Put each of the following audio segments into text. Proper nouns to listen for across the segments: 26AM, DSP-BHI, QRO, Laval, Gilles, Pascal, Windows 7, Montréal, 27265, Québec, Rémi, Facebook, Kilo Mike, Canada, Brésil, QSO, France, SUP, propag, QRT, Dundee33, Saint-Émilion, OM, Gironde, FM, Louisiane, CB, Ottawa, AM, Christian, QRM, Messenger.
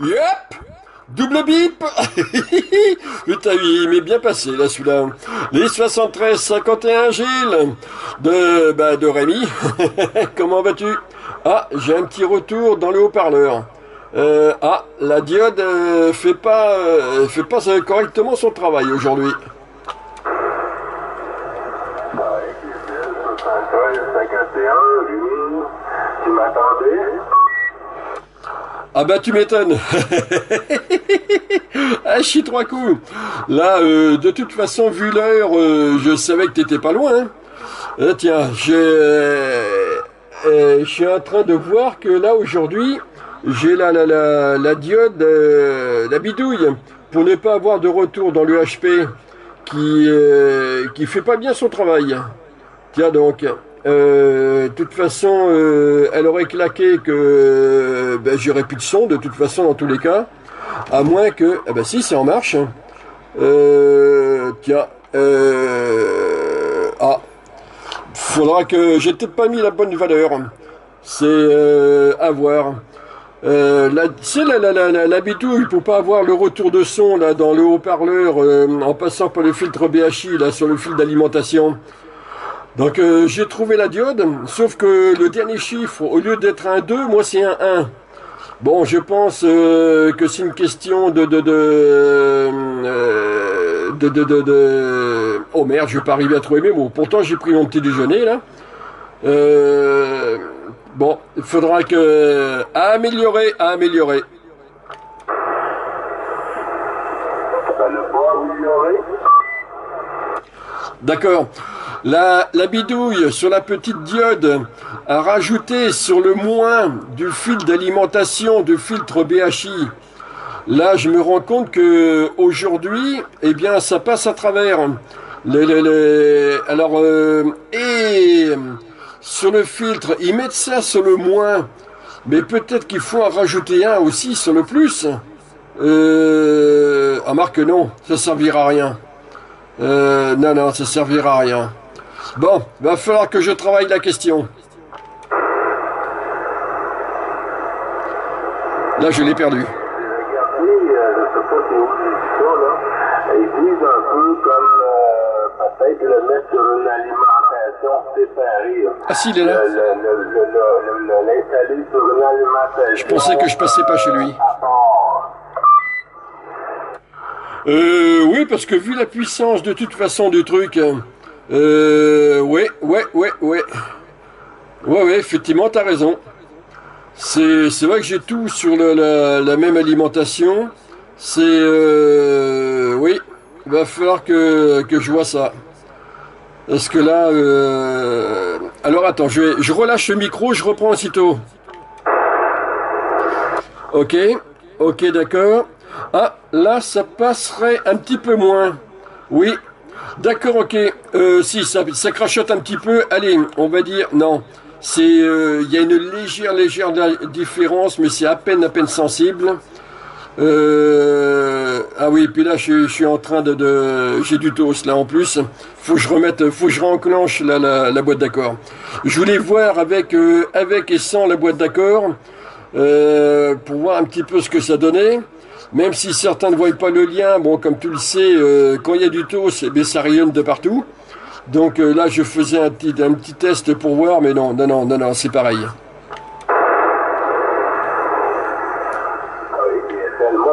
Yep! Double bip! Putain, il m'est bien passé, là, celui-là. Les 73-51 Gilles de Rémi. Comment vas-tu? Ah, j'ai un petit retour dans le haut-parleur. Ah, la diode fait pas correctement son travail aujourd'hui. Ah bah tu m'étonnes. Ah, chie trois coups. Là, de toute façon, vu l'heure, je savais que t'étais pas loin. Hein. Là, tiens, je suis en train de voir que là, aujourd'hui, j'ai la diode, la bidouille, pour ne pas avoir de retour dans le HP, qui fait pas bien son travail. Tiens donc... de toute façon, elle aurait claqué que ben, j'aurais plus de son, de toute façon, dans tous les cas. À moins que... Ah ben si, c'est en marche. Tiens. Ah. Faudra que... J'ai peut-être pas mis la bonne valeur. C'est à voir. C'est la bidouille pour pas avoir le retour de son là dans le haut-parleur en passant par le filtre BHI là sur le fil d'alimentation. Donc j'ai trouvé la diode, sauf que le dernier chiffre, au lieu d'être un 2, moi c'est un 1. Bon, je pense que c'est une question de... Oh merde, je vais pas arriver à trouver mes mots. Pourtant, j'ai pris mon petit déjeuner, là. Bon, il faudra que... À améliorer. D'accord. La bidouille sur la petite diode a rajouté sur le moins du fil d'alimentation du filtre BHI. Là, je me rends compte que aujourd'hui, eh bien, ça passe à travers. Alors, et sur le filtre, ils mettent ça sur le moins, mais peut-être qu'il faut en rajouter un aussi sur le plus. À marque non, ça servira à rien. Non, ça servira à rien. Bon, va falloir que je travaille la question. Là, je l'ai perdu. Ils disent un peu comme peut-être le mettre sur une alimentation séparée. Ah si, il est là. L'installer sur une alimentation. Je pensais que je passais pas chez lui. Oui, parce que vu la puissance de toute façon du truc... Ouais, effectivement, t'as raison. C'est vrai que j'ai tout sur la même alimentation. C'est... oui, il va falloir que je vois ça. Parce que là... Alors, attends, je relâche le micro, je reprends aussitôt. Ok, d'accord. Ah, là, ça passerait un petit peu moins. Oui. D'accord, ok. Si, ça crachote un petit peu. Allez, on va dire... Non. C'est... Il y a une légère différence, mais c'est à peine sensible. Ah oui, puis là, je suis en train de... J'ai du toast, là, en plus. Faut que je renclenche la boîte d'accord. Je voulais voir avec et sans la boîte d'accord, pour voir un petit peu ce que ça donnait. Même si certains ne voient pas le lien, bon, comme tu le sais, quand il y a du toast, eh bien, ça rayonne de partout. Donc là, je faisais un petit test pour voir, mais non, c'est pareil. Moi,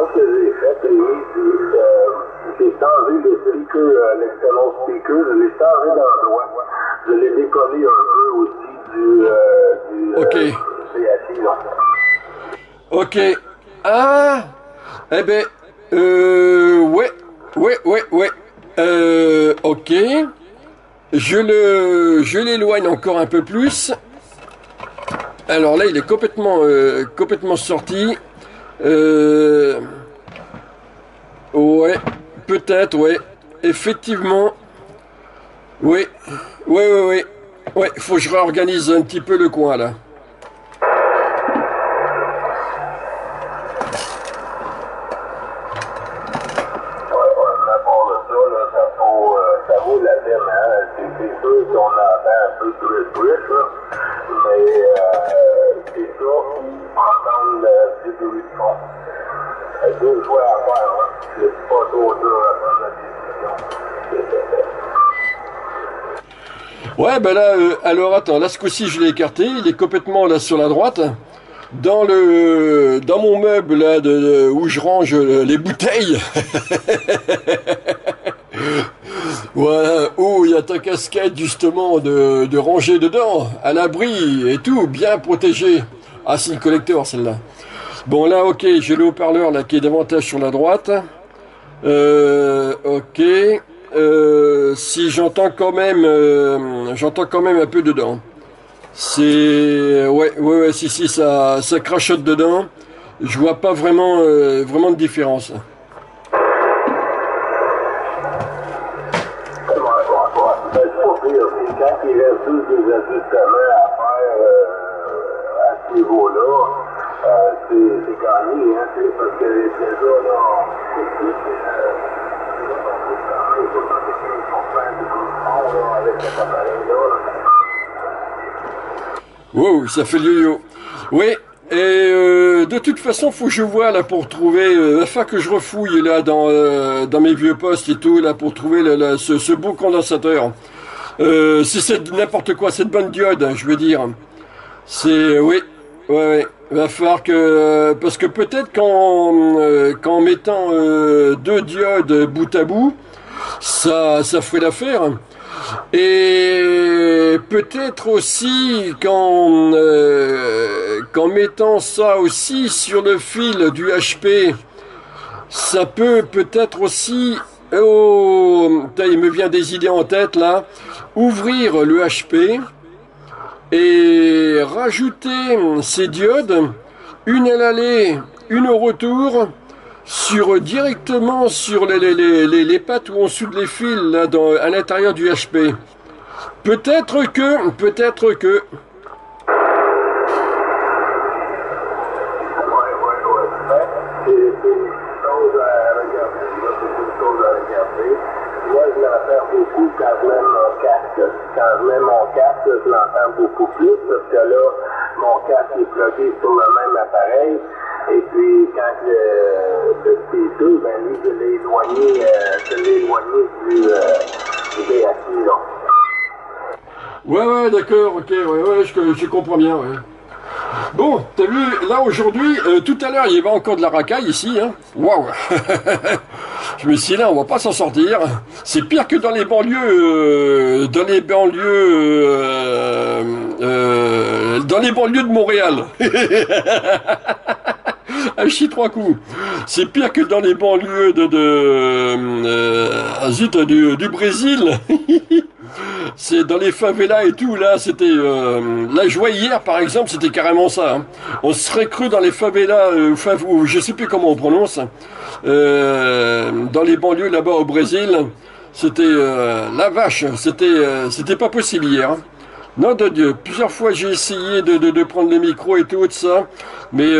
ce que j'ai fait, j'ai changé le speaker, l'excellent speaker, je l'ai changé d'endroit. Je l'ai décollé un peu aussi du CHI. Ok. Ah! Eh ben, ouais. Ok. Je l'éloigne encore un peu plus. Alors là, il est complètement sorti. Ouais, peut-être, ouais. Effectivement. Ouais. Ouais, faut que je réorganise un petit peu le coin, là. Mais c'est ça, entendre du bruit de fond. Deux fois à faire, hein. C'est pas trop dur à prendre la décision. Ouais, ben là, alors attends, là ce coup-ci je l'ai écarté, il est complètement là sur la droite. Dans le dans mon meuble là de où je range les bouteilles. Voilà, où il y a ta casquette justement de ranger dedans, à l'abri et tout, bien protégé. Ah, c'est le collecteur celle-là. Bon là, ok, j'ai le haut-parleur là qui est davantage sur la droite. Ok, si j'entends quand même un peu dedans. C'est ouais, si ça crachote dedans. Je vois pas vraiment vraiment de différence. Quand il reste des ajustements à faire à ce niveau-là, c'est gagné, hein, parce que déjà, là, c'est avec cet appareil-là. Wow, ça fait le yo-yo. Oui, et de toute façon, faut que je vois là pour trouver, afin que je refouille là dans mes vieux postes et tout, là pour trouver ce beau condensateur. Si c'est n'importe quoi, cette bonne diode, je veux dire. C'est, oui, ouais, va falloir que, parce que peut-être qu'en mettant deux diodes bout à bout, ça ferait l'affaire. Et peut-être aussi qu'en mettant ça aussi sur le fil du HP, ça peut-être aussi. Oh, il me vient des idées en tête là. Ouvrir le HP et rajouter ces diodes, une à l'aller, une au retour, directement sur les pattes où on soude les fils là, à l'intérieur du HP. Peut-être que. Quand je mets mon casque, je l'entends beaucoup plus parce que là, mon casque est bloqué sur le même appareil. Et puis, quand le P2, ben lui, je l'ai éloigné du DSP, là. Ouais, d'accord, ok, ouais, je comprends bien, ouais. Bon, t'as vu, là aujourd'hui, tout à l'heure, il y avait encore de la racaille ici, hein. Waouh. Je me suis dit, là, on va pas s'en sortir. C'est pire que dans les banlieues, dans les banlieues de Montréal. Un chie trois coups. C'est pire que dans les banlieues du Brésil. C'est dans les favelas et tout, là, c'était... la joie hier, par exemple, c'était carrément ça. Hein. On serait cru dans les favelas, ou je sais plus comment on prononce, dans les banlieues là-bas au Brésil, c'était la vache, c'était pas possible hier. Hein. Non de Dieu, plusieurs fois j'ai essayé de prendre les micros et tout ça, mais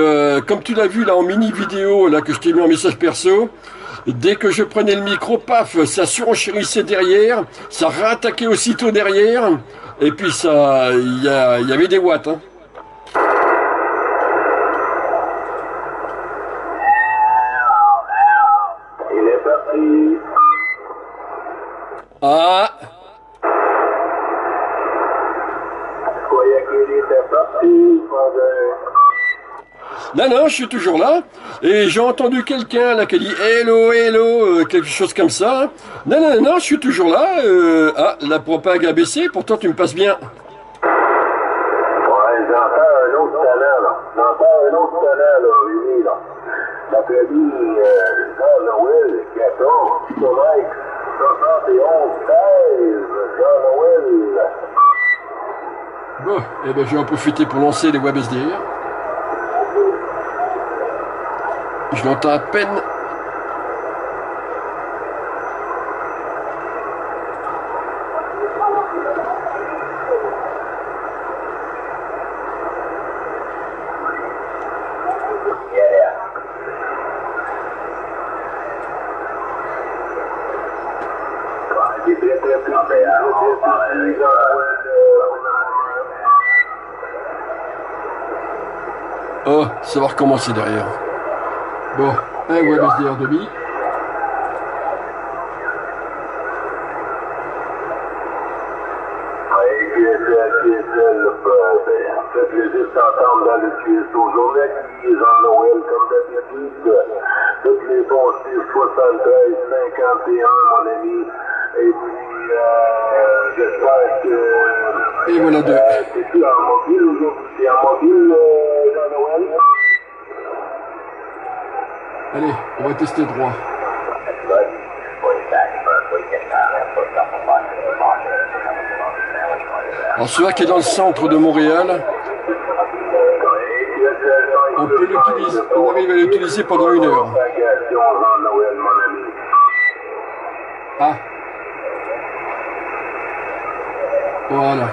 comme tu l'as vu là en mini-vidéo, là que je t'ai mis en message perso, dès que je prenais le micro, paf, ça surenchérissait derrière, ça réattaquait aussitôt derrière, et puis ça, il y avait des watts. Hein. Il est parti. Ah. Je croyais qu'il était parti, non, je suis toujours là. Et j'ai entendu quelqu'un là qui a dit hello, hello, quelque chose comme ça. Non, je suis toujours là. Ah, la propague a baissé, pourtant tu me passes bien. Ouais, j'entends un autre talent là. Rémi là. D'après lui, Jean Noël, 14, Kilo Mike, 71, 13, Jean Noël. Bon, eh ben je vais en profiter pour lancer les WebSDR. Je l'entends à peine. Oh, ça va recommencer derrière. Bon. Un WebSDR demi. Ça fait juste entendre dans le QSO journal qui est Jean Noël comme d'habitude. Toutes les bons chiffres 73, 51, mon ami. Et puis, j'espère que... Et voilà deux. C'est en mobile aujourd'hui. C'est en mobile, Jean Noël. Allez, on va tester droit. Alors celui-là qui est dans le centre de Montréal, on peut l'utiliser, on arrive à l'utiliser pendant 1 heure. Ah. Voilà.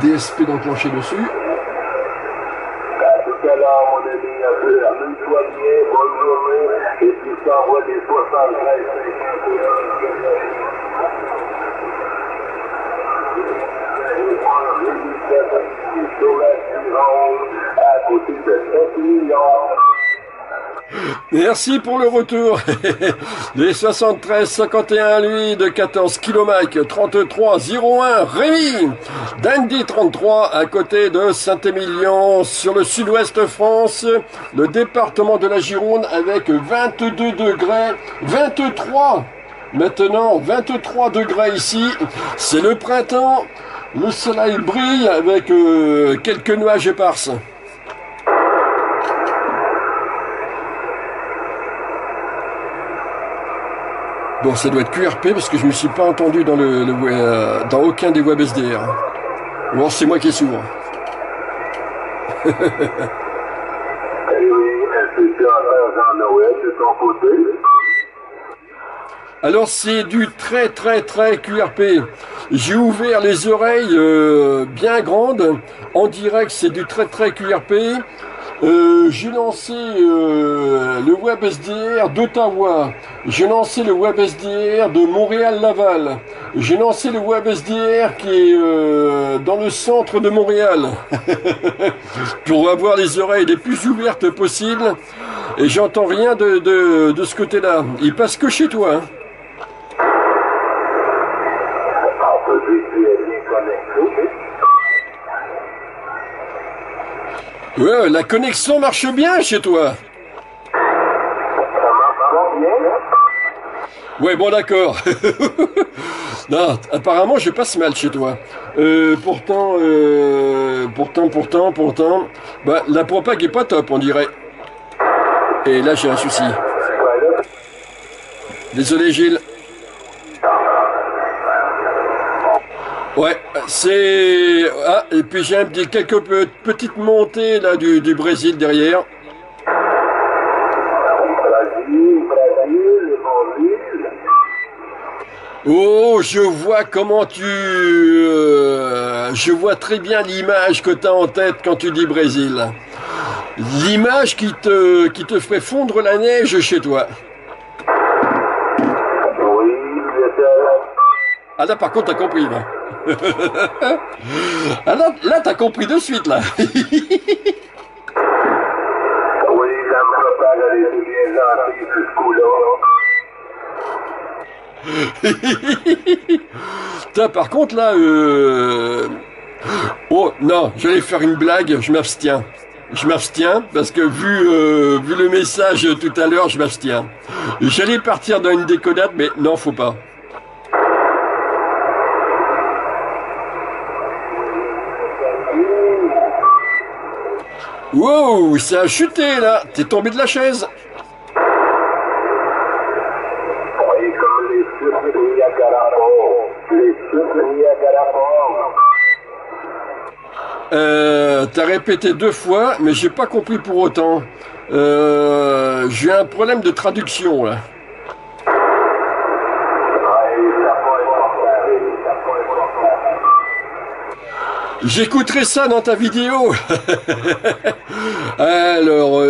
DSP d'enclencher dessus. Merci pour le retour. Les 73-51, lui, de 14 Kilo Mike, 33-01, Rémi, Dandy 33, à côté de Saint-Émilion, sur le sud-ouest France, le département de la Gironde, avec 22 degrés, 23, maintenant 23 degrés ici, c'est le printemps, le soleil brille avec quelques nuages éparses. Bon, ça doit être QRP parce que je ne me suis pas entendu dans, dans aucun des WebSDR. Ou alors c'est moi qui est sourd. Oui, alors c'est du très très très QRP. J'ai ouvert les oreilles bien grandes. En direct, c'est du très très QRP. J'ai lancé le WebSDR d'Ottawa, j'ai lancé le WebSDR de Montréal-Laval, j'ai lancé le WebSDR qui est dans le centre de Montréal, pour avoir les oreilles les plus ouvertes possibles, et j'entends rien de ce côté-là, il passe que chez toi. Hein. Ouais, la connexion marche bien chez toi. Ouais, bon d'accord. Non, apparemment je passe mal chez toi. Pourtant, bah, la propague est pas top, on dirait. Et là j'ai un souci. Désolé Gilles. Ouais, c'est... Ah, et puis j'ai quelques petites montées là du Brésil derrière. Oh, je vois comment tu... je vois très bien l'image que tu as en tête quand tu dis Brésil. L'image qui te fait fondre la neige chez toi. Ah là par contre t'as compris là. Ah là t'as compris de suite là. T'as par contre là oh non, j'allais faire une blague, je m'abstiens. Je m'abstiens parce que vu le message tout à l'heure, je m'abstiens. J'allais partir dans une déconnade, mais non, faut pas. Wow, ça a chuté là, t'es tombé de la chaise. T'as répété 2 fois, mais j'ai pas compris pour autant. J'ai un problème de traduction là. J'écouterai ça dans ta vidéo. Alors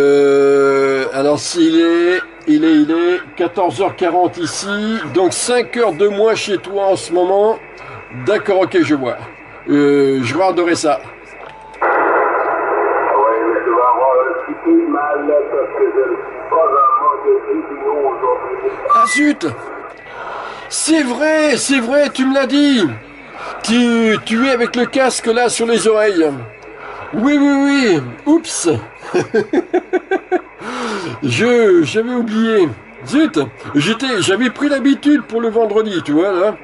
il est 14h40 ici, donc 5 heures de moins chez toi en ce moment. D'accord, ok, je vois. Je regarderai ça. Ouais, mais tu vas avoir un petit peu mal parce que je le zut! C'est vrai, tu me l'as dit! Tu es avec le casque là sur les oreilles. Oui, oui, oui. Oups. J'avais oublié. Zut. J'avais pris l'habitude pour le vendredi, tu vois, là.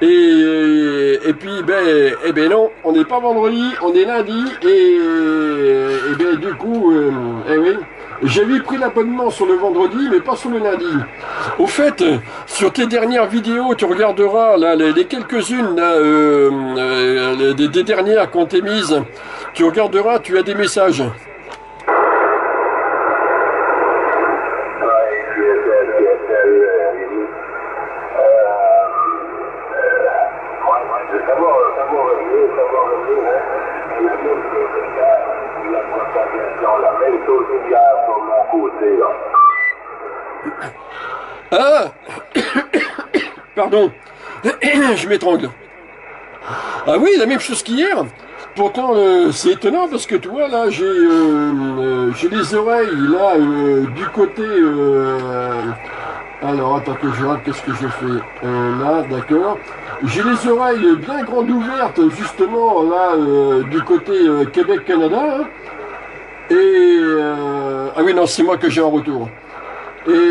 Et puis, ben, eh ben non, on n'est pas vendredi, on est lundi. Et ben du coup, eh oui. J'avais pris l'abonnement sur le vendredi, mais pas sur le lundi. Au fait, sur tes dernières vidéos, tu regarderas là, les quelques-unes des dernières qu'on t'est mises. Tu regarderas, tu as des messages. Ah, pardon, je m'étrangle. Ah oui, la même chose qu'hier. Pourtant, c'est étonnant parce que tu vois, là, j'ai les oreilles, là, du côté... Alors, attends que je regarde, qu'est-ce que je fais là, d'accord. J'ai les oreilles bien grandes ouvertes, justement, là, du côté Québec-Canada. Hein. Et... ah oui, non, c'est moi que j'ai en retour. Et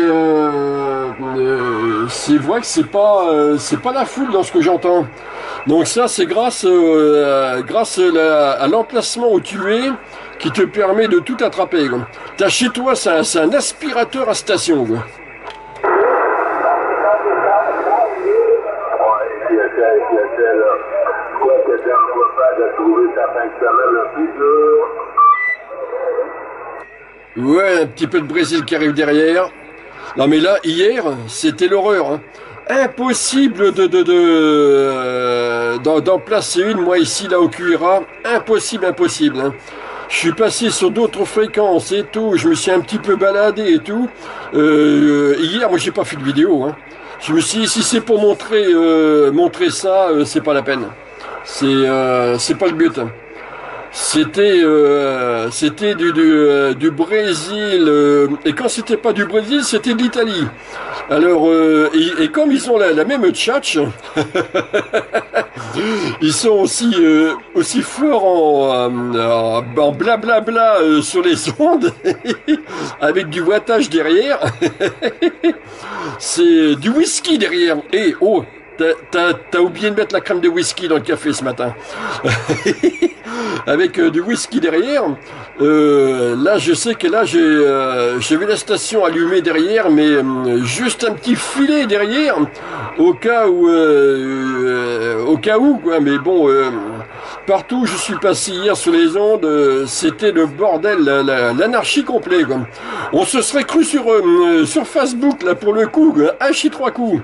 c'est vrai que c'est pas la foule dans ce que j'entends. Donc ça c'est grâce à l'emplacement où tu es qui te permet de tout attraper. T'as chez toi c'est un aspirateur à station. Quoi. Ouais, un petit peu de Brésil qui arrive derrière. Non mais là, hier, c'était l'horreur. Hein. Impossible d'en placer une, moi ici, là au QRA. Impossible, impossible. Hein. Je suis passé sur d'autres fréquences et tout. Je me suis un petit peu baladé et tout. Hier, moi, j'ai pas fait de vidéo. Hein. Je me suis dit, si c'est pour montrer, montrer ça, c'est pas la peine. C'est pas le but. Hein. C'était du Brésil, et quand c'était pas du Brésil, c'était de l'Italie. Alors, et comme ils ont la même tchatch, ils sont aussi forts en blablabla sur les ondes, avec du wattage derrière, c'est du whisky derrière, et oh! T'as oublié de mettre la crème de whisky dans le café ce matin. Avec du whisky derrière. Là, je sais que là, j'ai vu la station allumée derrière, mais juste un petit filet derrière, au cas où, quoi. Mais bon, partout où je suis passé hier sur les ondes, c'était le bordel, l'anarchie complète. On se serait cru sur Facebook là pour le coup, un chi trois coups.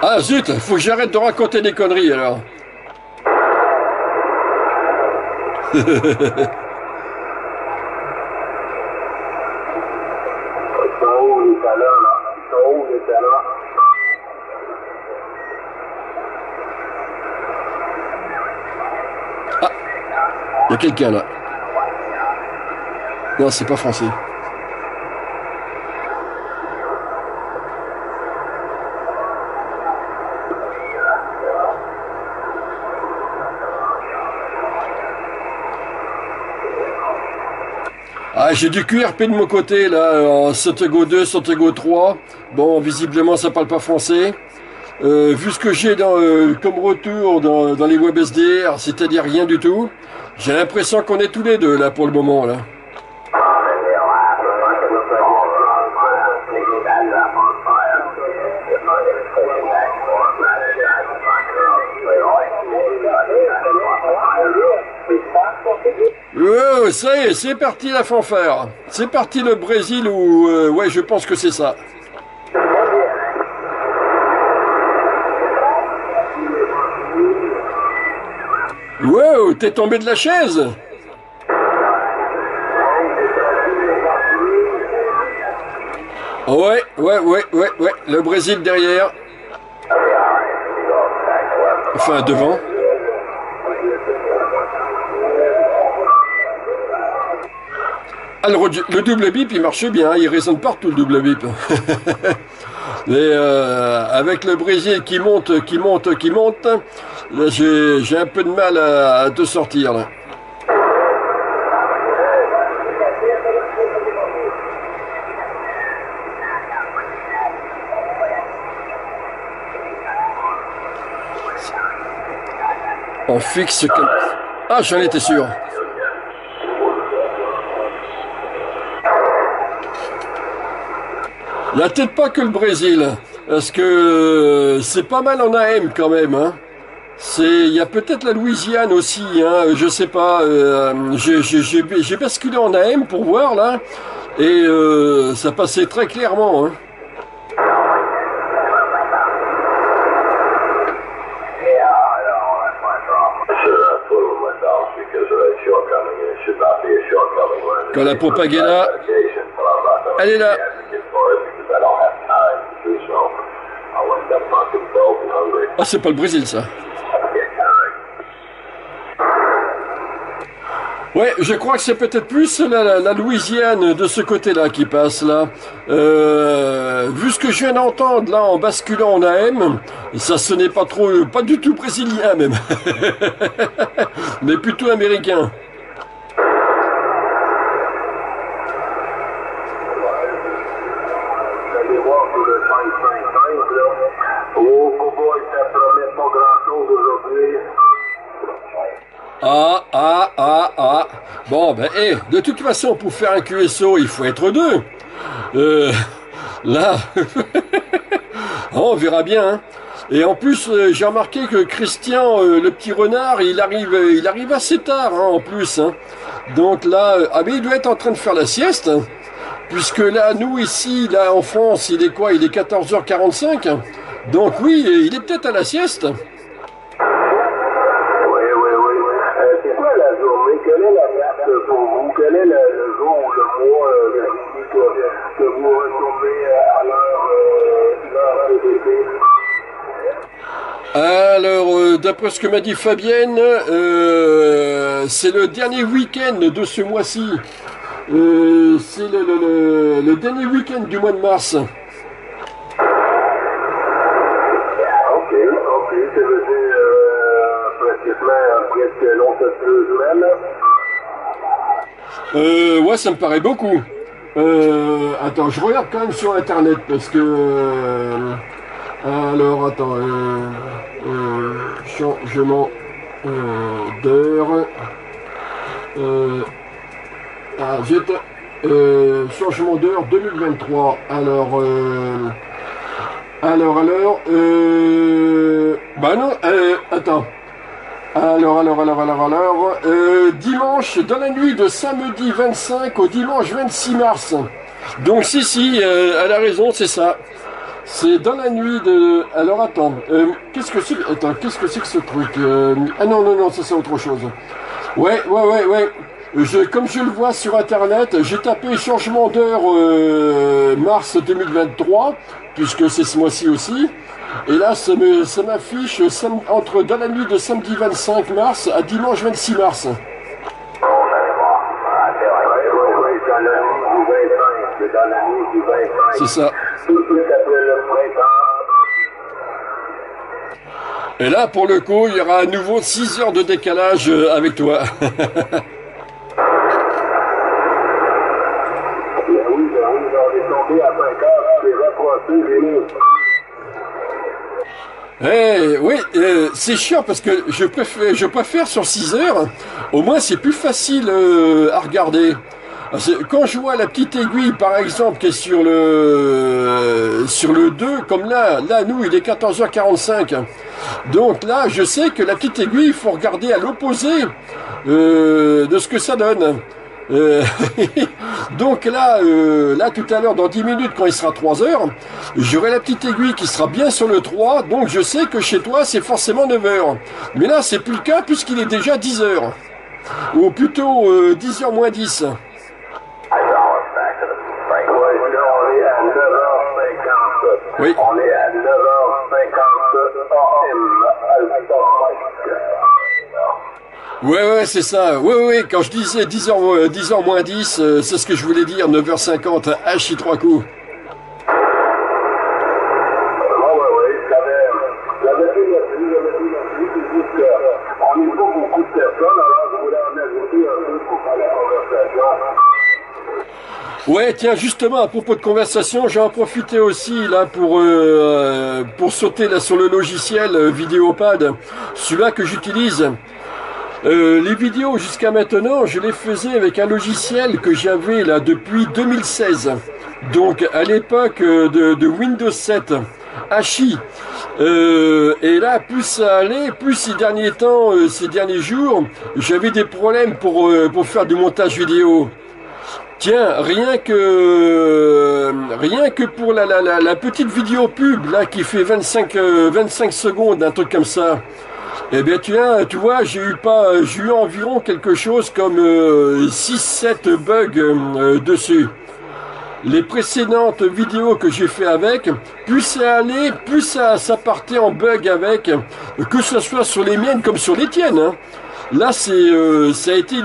Ah zut, faut que j'arrête de raconter des conneries alors. Ah, il y a quelqu'un là. Non, c'est pas français. Ah, j'ai du QRP de mon côté, là, en Santiago 2, Santiago 3. Bon, visiblement, ça parle pas français. Vu ce que j'ai comme retour dans les WebSDR, c'est-à-dire rien du tout, j'ai l'impression qu'on est tous les deux, là, pour le moment, là. C'est parti la fanfare. C'est parti le Brésil ou... ouais, je pense que c'est ça. Wow, t'es tombé de la chaise. Ouais. Le Brésil derrière. Enfin, devant. Alors, le double bip, il marchait bien, il résonne partout le double bip. Avec le Brésil qui monte, j'ai un peu de mal à te sortir là. On fixe comme... Ah, j'en étais sûr. La tête pas que le Brésil, parce que c'est pas mal en AM quand même. Hein. Il y a peut-être la Louisiane aussi, hein, je sais pas. J'ai basculé en AM pour voir là, et ça passait très clairement. Hein. Quand la propaganda, elle est là. Ah, c'est pas le Brésil, ça. Ouais, je crois que c'est peut-être plus la Louisiane de ce côté-là qui passe, là. Vu ce que je viens d'entendre, là, en basculant en AM, ça sonnait pas trop, pas du tout brésilien, même. Mais plutôt américain. Ah. Bon, ben, de toute façon, pour faire un QSO, il faut être deux. Là, on verra bien. Hein. Et en plus, j'ai remarqué que Christian, le petit renard, il arrive assez tard, hein, en plus. Hein. Donc là, ah mais il doit être en train de faire la sieste. Hein, puisque là, nous, ici, là, en France, il est quoi? Il est 14h45. Hein. Donc oui, il est peut-être à la sieste. Alors, d'après ce que m'a dit Fabienne, c'est le dernier week-end de ce mois-ci. C'est le dernier week-end du mois de mars. Ok, ça veut dire pratiquement l'once de 2 semaines. Ouais, ça me paraît beaucoup. Attends, je regarde quand même sur Internet parce que... alors, attends, changement d'heure, changement d'heure 2023, dimanche, dans la nuit de samedi 25 au dimanche 26 mars, donc si, elle a raison, c'est ça. C'est dans la nuit de... Alors attends, qu'est-ce que c'est que ce truc Ah non, ça c'est autre chose. Ouais. Comme je le vois sur Internet, j'ai tapé changement d'heure mars 2023, puisque c'est ce mois-ci aussi. Et là, ça m'affiche entre dans la nuit de samedi 25 mars à dimanche 26 mars. C'est ça. Et là, pour le coup, il y aura à nouveau 6 heures de décalage avec toi. Oui, c'est chiant parce que je préfère sur 6 heures. Au moins, c'est plus facile à regarder. Quand je vois la petite aiguille, par exemple, qui est sur le 2, comme là, nous, il est 14h45. Donc là, je sais que la petite aiguille, il faut regarder à l'opposé de ce que ça donne. Donc là, tout à l'heure, dans 10 minutes, quand il sera 3h, j'aurai la petite aiguille qui sera bien sur le 3. Donc je sais que chez toi, c'est forcément 9h. Mais là, c'est plus le cas puisqu'il est déjà 10h. Ou plutôt 10h moins 10. Oui. On est à 9h50 AM. Ouais, c'est ça. Ouais, quand je disais 10h moins 10, c'est ce que je voulais dire, 9h50, H3 coups. Ouais, tiens, justement, à propos de conversation, j'en profitais aussi là pour sauter là sur le logiciel VideoPad, celui-là que j'utilise. Les vidéos jusqu'à maintenant, je les faisais avec un logiciel que j'avais là depuis 2016, donc à l'époque de Windows 7. HI. Et là, plus ça allait, plus ces derniers temps, ces derniers jours, j'avais des problèmes pour faire du montage vidéo. Tiens, rien que pour la petite vidéo pub là qui fait 25 secondes, un truc comme ça. Eh bien tiens, tu vois, j'ai eu environ quelque chose comme 6-7 bugs dessus. Les précédentes vidéos que j'ai fait avec, plus ça allait, plus ça partait en bug avec, que ce soit sur les miennes comme sur les tiennes. Hein. Là, ça a été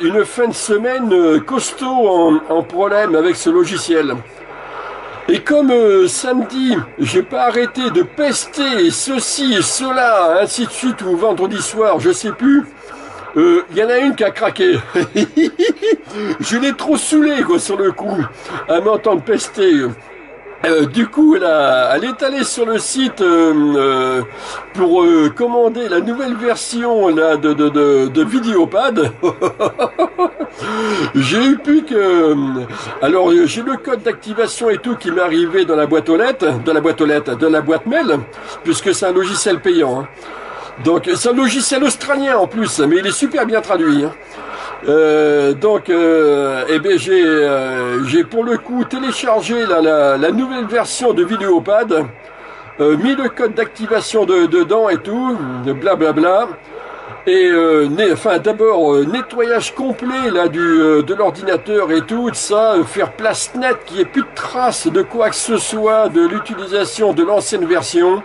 une fin de semaine costaud en problème avec ce logiciel. Et comme samedi, j'ai pas arrêté de pester ceci et cela, ainsi de suite, ou vendredi soir, je sais plus. Y en a une qui a craqué. Je l'ai trop saoulée quoi sur le coup à m'entendre pester. Du coup, elle est allée sur le site pour commander la nouvelle version là, de VideoPad. J'ai eu plus que... Alors, j'ai le code d'activation et tout qui m'est arrivé dans la boîte aux lettres, de la boîte mail, puisque c'est un logiciel payant. Hein. Donc c'est un logiciel australien en plus, mais il est super bien traduit. Hein. Eh bien j'ai pour le coup téléchargé la nouvelle version de VideoPad, mis le code d'activation dedans et tout, de blablabla. Et d'abord nettoyage complet là de l'ordinateur et tout ça, faire place nette qu'il n'y ait plus de traces de quoi que ce soit de l'utilisation de l'ancienne version.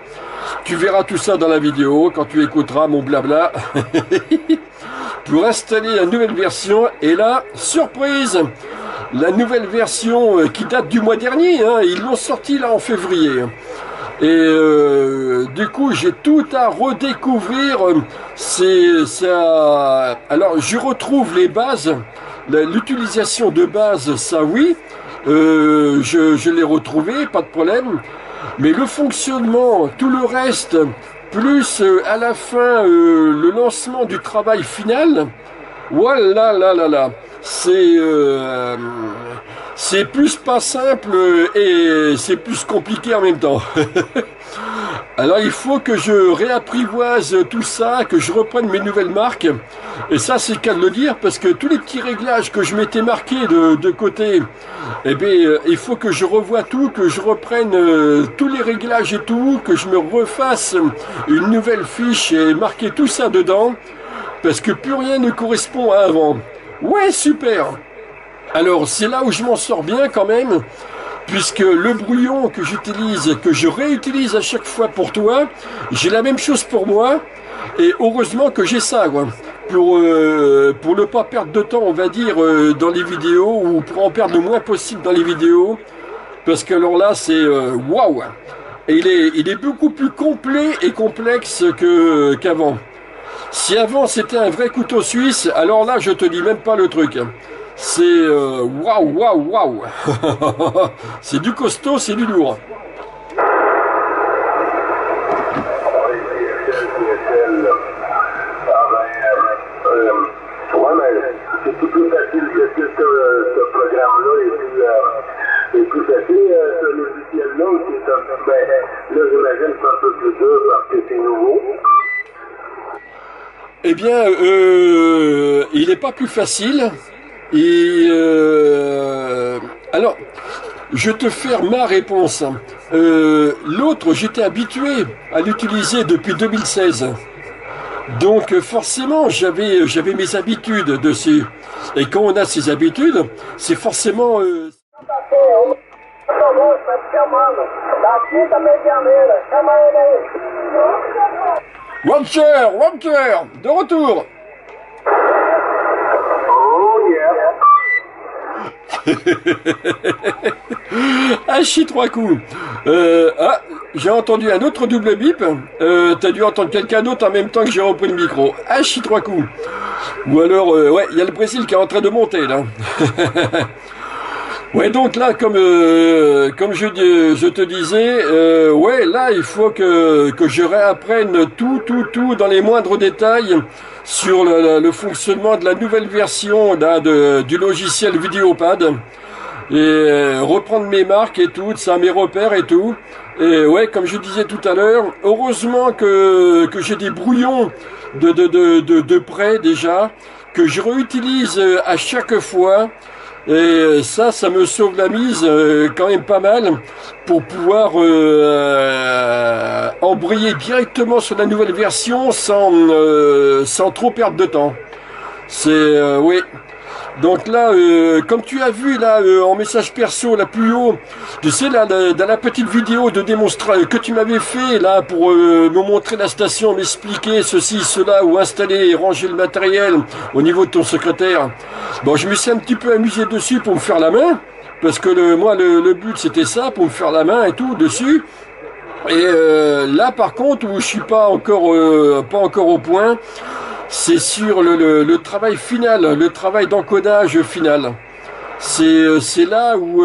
Tu verras tout ça dans la vidéo quand tu écouteras mon blabla pour installer la nouvelle version. Et là, surprise, la nouvelle version qui date du mois dernier, hein, ils l'ont sortie là en février. Et du coup, j'ai tout à redécouvrir. C'est ça. Alors, je retrouve les bases, l'utilisation de base, ça oui, je l'ai retrouvé, pas de problème. Mais le fonctionnement, tout le reste, plus à la fin le lancement du travail final, voilà, là, c'est plus pas simple et c'est plus compliqué en même temps. Alors il faut que je réapprivoise tout ça, que je reprenne mes nouvelles marques. Et ça c'est le cas de le dire parce que tous les petits réglages que je m'étais marqués de côté, eh bien il faut que je revoie tout, que je reprenne tous les réglages et tout, que je me refasse une nouvelle fiche et marquer tout ça dedans. Parce que plus rien ne correspond à avant. Ouais, super! Alors c'est là où je m'en sors bien quand même, puisque le brouillon que j'utilise, que je réutilise à chaque fois pour toi, j'ai la même chose pour moi, et heureusement que j'ai ça, quoi, pour ne pas perdre de temps, on va dire, dans les vidéos, ou pour en perdre le moins possible dans les vidéos, parce que alors là, c'est waouh! Et il est beaucoup plus complet et complexe qu'avant. Si avant c'était un vrai couteau suisse, alors là, je te dis même pas le truc. C'est waouh. C'est du costaud, c'est du lourd. Ouais, mais c'est plus facile que ce programme-là et plus facile ce logiciel-là qui est un peu, là j'imagine c'est un peu plus dur parce que c'est nouveau. Eh bien, il n'est pas plus facile. Et alors, je te fais ma réponse. L'autre, j'étais habitué à l'utiliser depuis 2016. Donc forcément, j'avais mes habitudes dessus. Et quand on a ses habitudes, c'est forcément... Walter, de retour. Ah, chie trois coups. Ah, j'ai entendu un autre double bip. T'as dû entendre quelqu'un d'autre en même temps que j'ai repris le micro. Ah, chie trois coups. Ou alors, ouais, il y a le Brésil qui est en train de monter, là. Ouais, donc là, comme je te disais, ouais, là, il faut que je réapprenne tout dans les moindres détails sur le fonctionnement de la nouvelle version là, du logiciel VideoPad. Et reprendre mes marques et tout, ça, mes repères et tout. Et ouais, comme je disais tout à l'heure, heureusement que j'ai des brouillons de près déjà, que je réutilise à chaque fois. Et ça, ça me sauve la mise quand même pas mal pour pouvoir embrayer directement sur la nouvelle version sans trop perdre de temps. C'est oui. Donc là, comme tu as vu là en message perso là plus haut, tu sais là dans la petite vidéo de démonstration que tu m'avais fait là pour me montrer la station, m'expliquer ceci, cela, ou installer et ranger le matériel au niveau de ton secrétaire. Bon, je me suis un petit peu amusé dessus pour me faire la main, parce que moi le but c'était ça, pour me faire la main et tout dessus. Et là par contre où je suis pas encore au point, c'est sur le travail final, le travail d'encodage final. C'est là où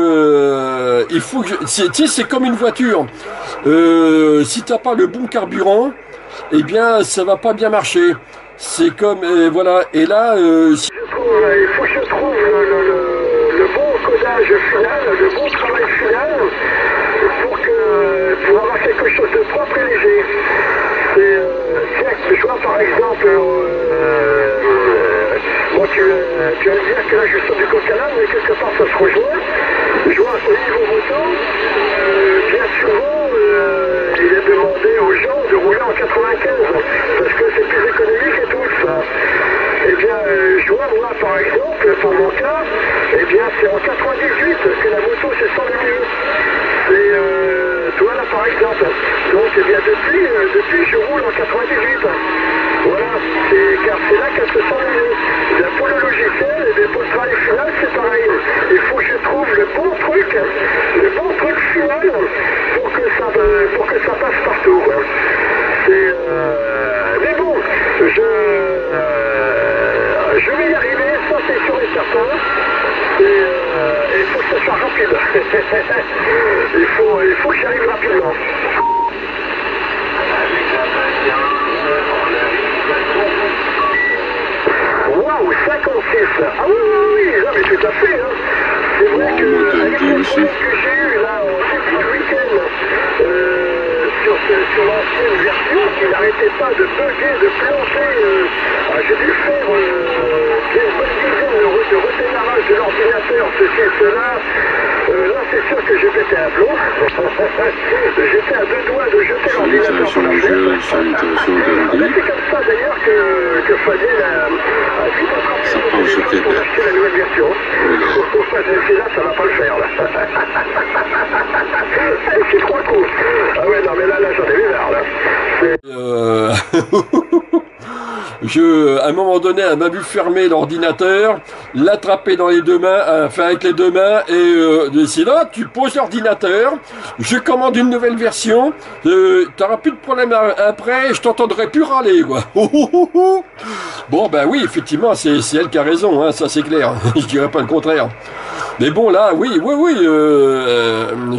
il faut que... Tu sais, c'est comme une voiture. Si t'as pas le bon carburant, eh bien, ça va pas bien marcher. C'est comme... voilà. Et là... il faut que je trouve le bon encodage final, le bon travail final, pour avoir quelque chose de propre et léger. Je vois par exemple, moi tu vas me dire que là je sors du coq à l'âne, mais quelque part ça se rejoint. Je vois au niveau moto, bien souvent il est demandé aux gens de rouler en 95, parce que c'est plus économique et tout ça. Eh bien, je vois moi par exemple, pour mon cas, eh bien c'est en 98 que la moto s'est sortie du milieu. Et toi là par exemple, donc eh bien depuis je roule en 98, voilà, car c'est là qu'elle se sent mieux. Bien, pour le logiciel, et bien pour le travail final c'est pareil, il faut que je trouve le bon truc final pour que ça passe partout. Mais bon, je vais y arriver, ça c'est sûr et certain. Il faut que ça soit rapide. il faut que j'y arrive rapidement. Waouh, 56. Ah oui, là, mais tout à fait. Hein. C'est vrai que avec le problème que j'ai eu là au début du week-end sur l'ancienne version, qui n'arrêtait pas de bugger, de planter. J'ai dû faire une bonne dizaine de redémarrage de l'ordinateur, ceci et cela. Là, c'est sûr que j'ai pété un plomb. J'étais à deux doigts de jeter l'ordinateur sur la tête. C'est comme ça d'ailleurs que Fabienne a vite attrapé pour acheter la nouvelle version. Pourquoi celle-là, ça va pas le faire là. C'est trois coups. Ah ouais, non mais là j'en ai eu marre là. À un moment donné, elle m'a vu fermer l'ordinateur, l'attraper dans les deux mains, enfin avec les deux mains, et d'ici là, tu poses l'ordinateur, je commande une nouvelle version, t'auras plus de problème après, je t'entendrai plus râler, quoi. Bon, ben oui, effectivement, c'est elle qui a raison, hein, ça c'est clair, je dirais pas le contraire. Mais bon, là, oui,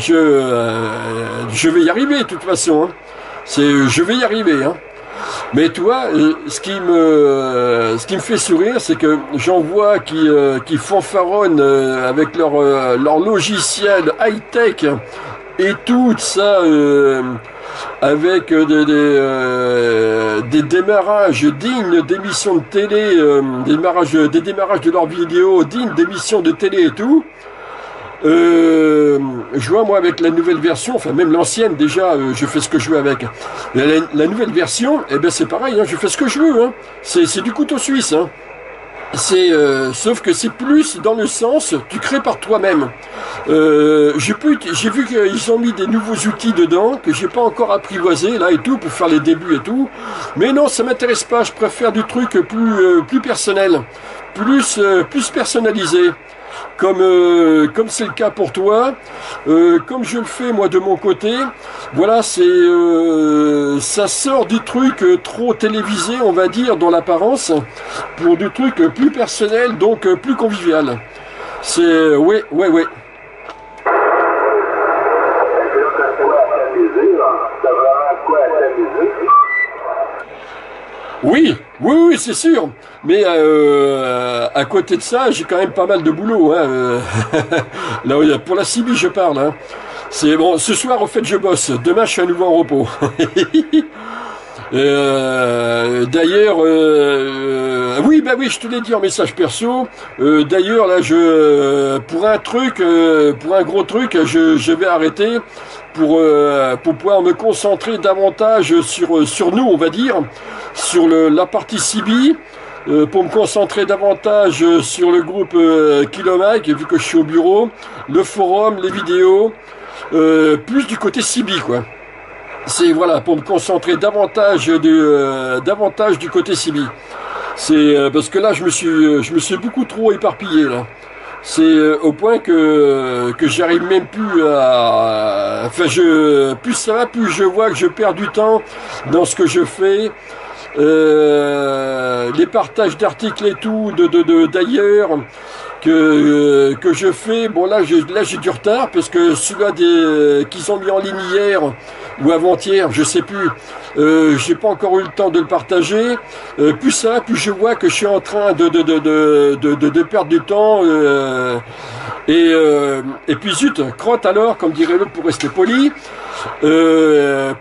je vais y arriver, de toute façon, hein. Je vais y arriver, hein. Mais toi, ce qui me fait sourire, c'est que j'en vois qui fanfaronnent avec leur logiciel high-tech et tout ça, avec des démarrages dignes d'émissions de télé, des démarrages de leurs vidéos dignes d'émissions de télé et tout. Je vois moi avec la nouvelle version, enfin même l'ancienne déjà, je fais ce que je veux avec. La nouvelle version, eh ben c'est pareil, hein, je fais ce que je veux. Hein. C'est du couteau suisse. Hein. Sauf que c'est plus dans le sens, tu crées par toi-même. J'ai vu qu'ils ont mis des nouveaux outils dedans que j'ai pas encore apprivoisé là et tout pour faire les débuts et tout. Mais non, ça m'intéresse pas. Je préfère du truc plus personnel, plus personnalisé. comme c'est le cas pour toi, comme je le fais moi de mon côté. Voilà, c'est ça sort du truc trop télévisé, on va dire, dans l'apparence, pour du truc plus personnel, donc plus convivial. C'est ouais. Oui, c'est sûr. Mais à côté de ça, j'ai quand même pas mal de boulot. Hein, là, pour la CB, je parle. Hein. C'est bon. Ce soir, en fait, je bosse. Demain, je suis à nouveau en repos. D'ailleurs, oui, je te l'ai dit en message perso. D'ailleurs, là, pour un gros truc, je vais arrêter pour pouvoir me concentrer davantage sur nous, on va dire, sur la partie CB, pour me concentrer davantage sur le groupe Kilo Mike, vu que je suis au bureau, le forum, les vidéos, plus du côté CB, quoi. C'est voilà, pour me concentrer davantage du côté CB. C'est parce que là je me suis beaucoup trop éparpillé là. C'est au point que j'arrive même plus à... Enfin, plus ça va, plus je vois que je perds du temps dans ce que je fais. Les partages d'articles et tout, d'ailleurs, que je fais. Bon, là j'ai du retard, parce que celui-là qu'ils ont mis en ligne hier ou avant-hier, je sais plus, j'ai pas encore eu le temps de le partager. Plus ça, plus je vois que je suis en train de perdre du temps, et puis zut, crotte alors, comme dirait l'autre pour rester poli.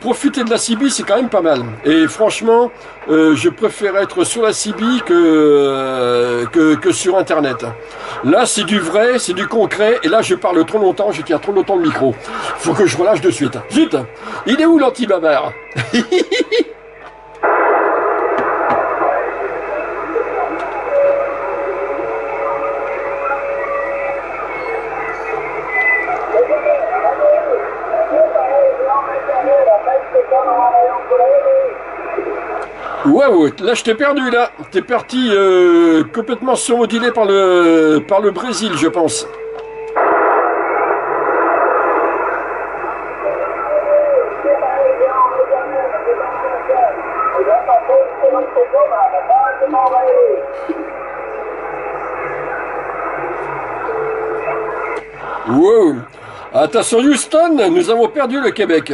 Profiter de la CB, c'est quand même pas mal. Et franchement, je préfère être sur la CB que sur Internet. Là, c'est du vrai, c'est du concret. Et là, je parle trop longtemps, je tiens trop longtemps le micro. Faut que je relâche de suite. Zut! Il est où l'anti-bavard? Waouh, là je t'ai perdu là, t'es parti complètement surmodulé par le Brésil, je pense. Wow, attention Houston, nous avons perdu le Québec.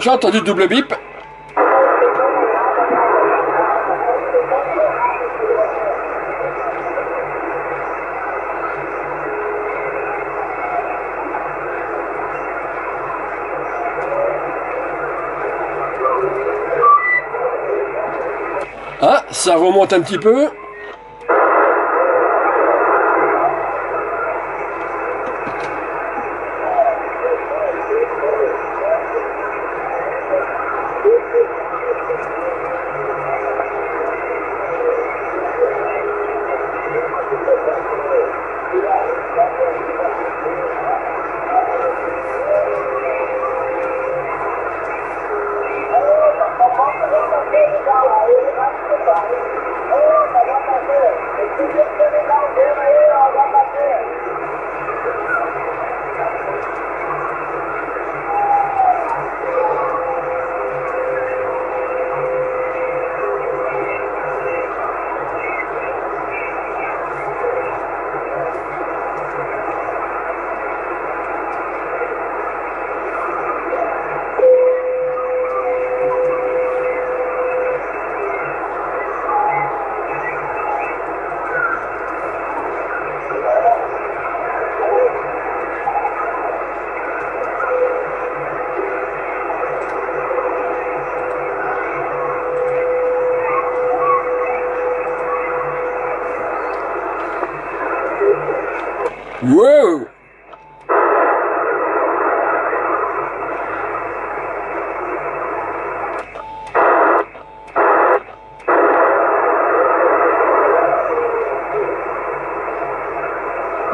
J'ai entendu double bip. Ah, ça remonte un petit peu.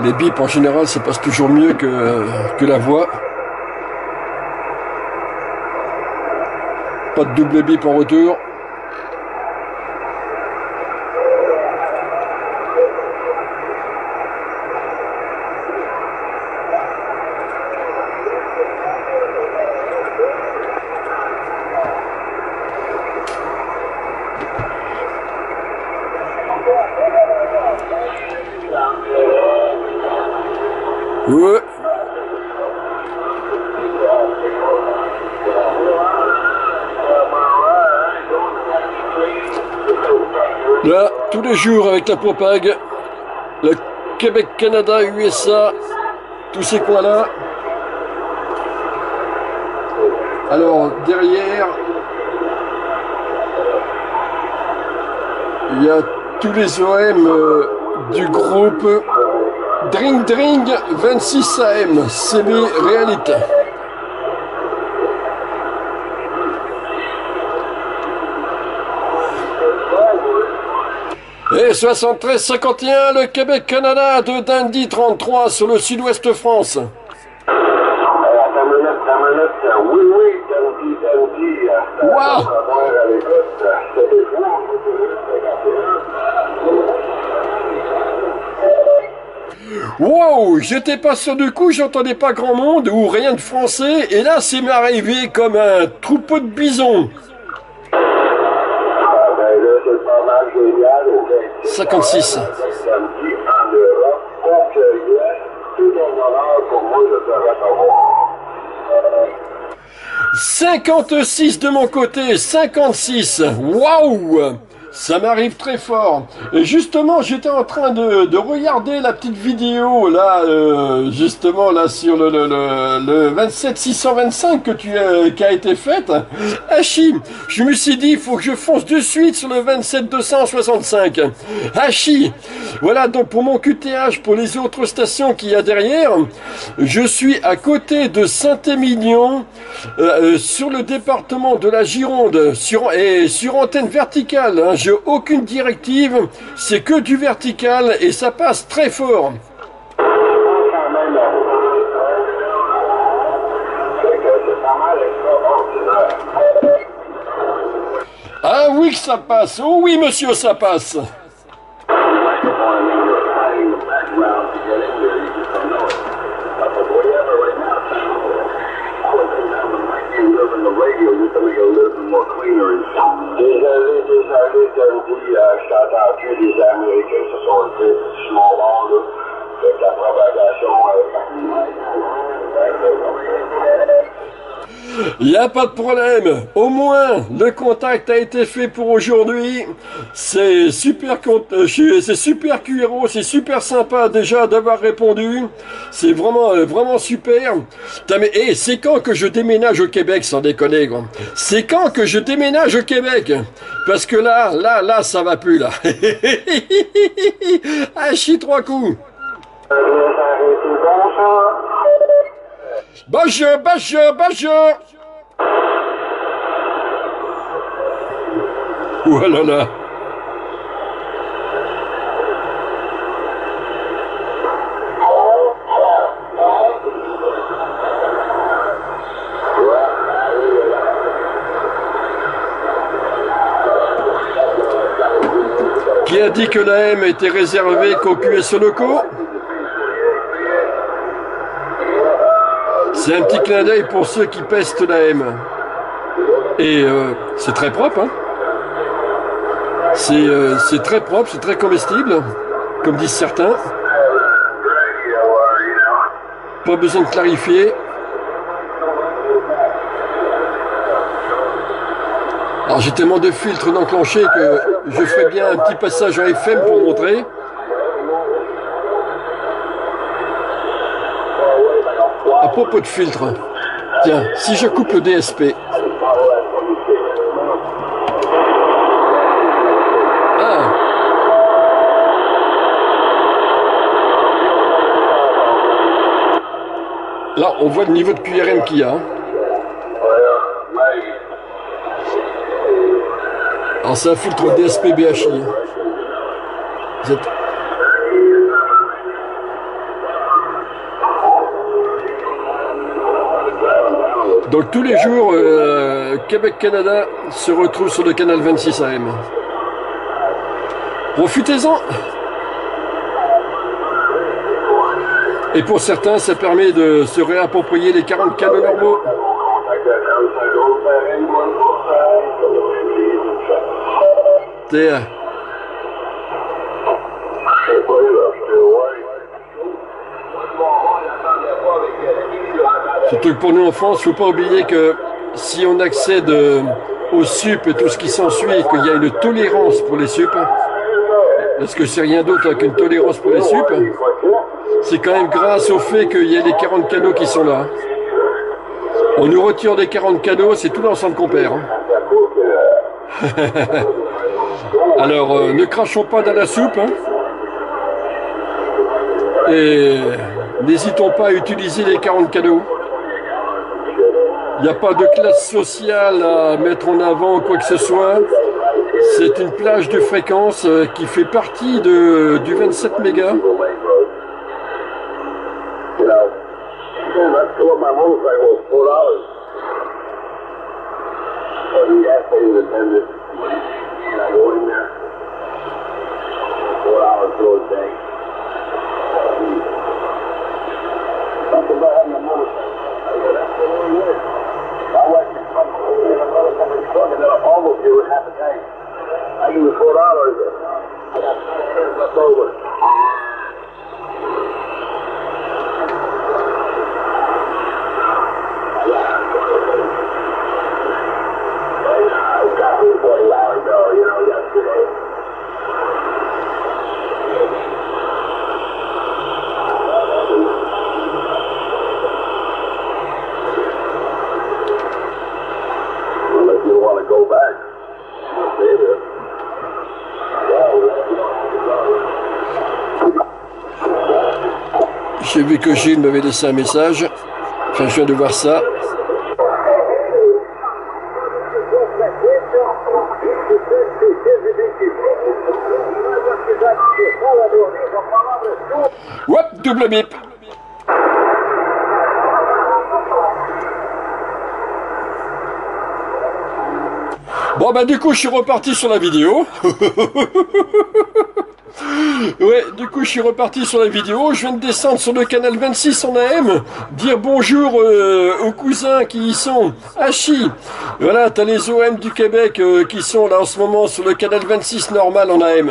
Les bips en général ça passe toujours mieux que la voix. Pas de double bip en retour. Ouais. Là, tous les jours avec la propague, le Québec, Canada, USA, tous ces coins-là. Alors, derrière, il y a tous les OM du groupe Dring Dring 26AM, CB Réalité. Et 7351, le Québec, Canada, de Dundee 33 sur le sud-ouest France. Wow. Wow, j'étais pas sûr du coup, j'entendais pas grand monde ou rien de français, et là c'est arrivé comme un troupeau de bisons. 56. « 56 de mon côté, 56, waouh !» Ça m'arrive très fort. Et justement, j'étais en train de regarder la petite vidéo, là, justement, là, sur le 27625 que qui a été faite. Hachi, je me suis dit, il faut que je fonce de suite sur le 27265. Hachi, voilà, donc pour mon QTH, pour les autres stations qu'il y a derrière, je suis à côté de Saint-Émilion, sur le département de la Gironde, sur antenne verticale, hein. J'ai aucune directive, c'est que du vertical et ça passe très fort. Ah oui que ça passe, oh oui monsieur ça passe. Il n'y a pas de problème, au moins le contact a été fait pour aujourd'hui, c'est super, QRO, c'est super sympa déjà d'avoir répondu, c'est vraiment super. Et c'est quand que je déménage au Québec, sans déconner, c'est quand que je déménage au Québec, parce que là, ça va plus là, ah chie trois coups. Bonjour, bonjour, bonjour. Oh là là. Qui a dit que la M était réservée qu'aux QSO locaux? C'est un petit clin d'œil pour ceux qui pestent la AM. Et c'est très propre, hein. C'est très propre, c'est très comestible, comme disent certains. Pas besoin de clarifier. Alors j'ai tellement de filtres d'enclenchés que je ferai bien un petit passage en FM pour montrer. À propos de filtre, tiens, si je coupe le DSP. Ah. Là, on voit le niveau de QRM qu'il y a. Alors, c'est un filtre DSP-BHI. Donc tous les jours, Québec-Canada se retrouve sur le canal 26AM. Profitez-en! Et pour certains, ça permet de se réapproprier les 40 canaux normaux. Surtout que pour nous en France, il ne faut pas oublier que si on accède au SUP et tout ce qui s'ensuit, qu'il y a une tolérance pour les SUP, parce que c'est rien d'autre qu'une tolérance pour les SUP, c'est quand même grâce au fait qu'il y a les 40 canaux qui sont là. On nous retire des 40 canaux, c'est tout l'ensemble qu'on perd. Alors, ne crachons pas dans la soupe, hein, et n'hésitons pas à utiliser les 40 canaux. Il n'y a pas de classe sociale à mettre en avant ou quoi que ce soit. C'est une plage de fréquence qui fait partie du 27 mégas. J'ai vu que Gilles m'avait laissé un message. Enfin, je viens de voir ça. Hop, double bip. Bon, ben du coup, je suis reparti sur la vidéo. Ouais, du coup je suis reparti sur la vidéo, je viens de descendre sur le canal 26 en AM, dire bonjour aux cousins qui y sont, Hachi, voilà, t'as les OM du Québec qui sont là en ce moment sur le canal 26 normal en AM.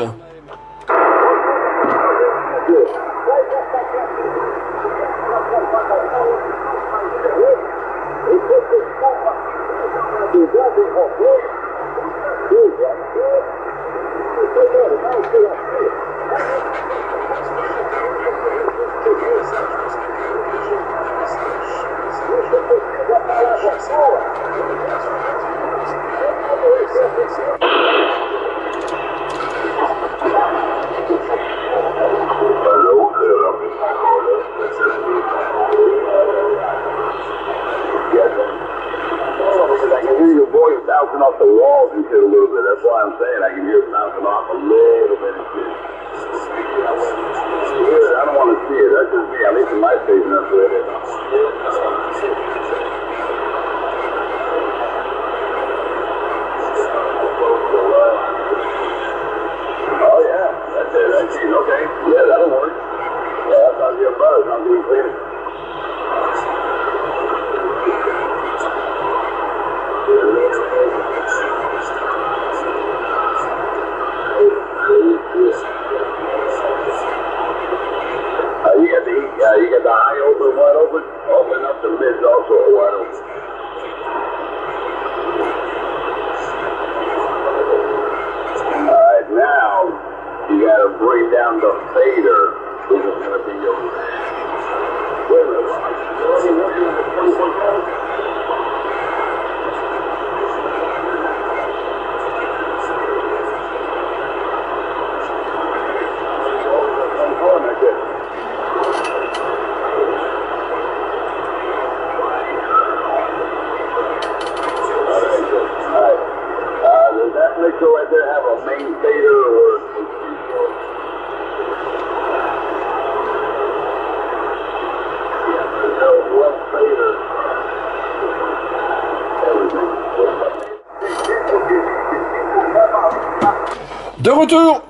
De retour!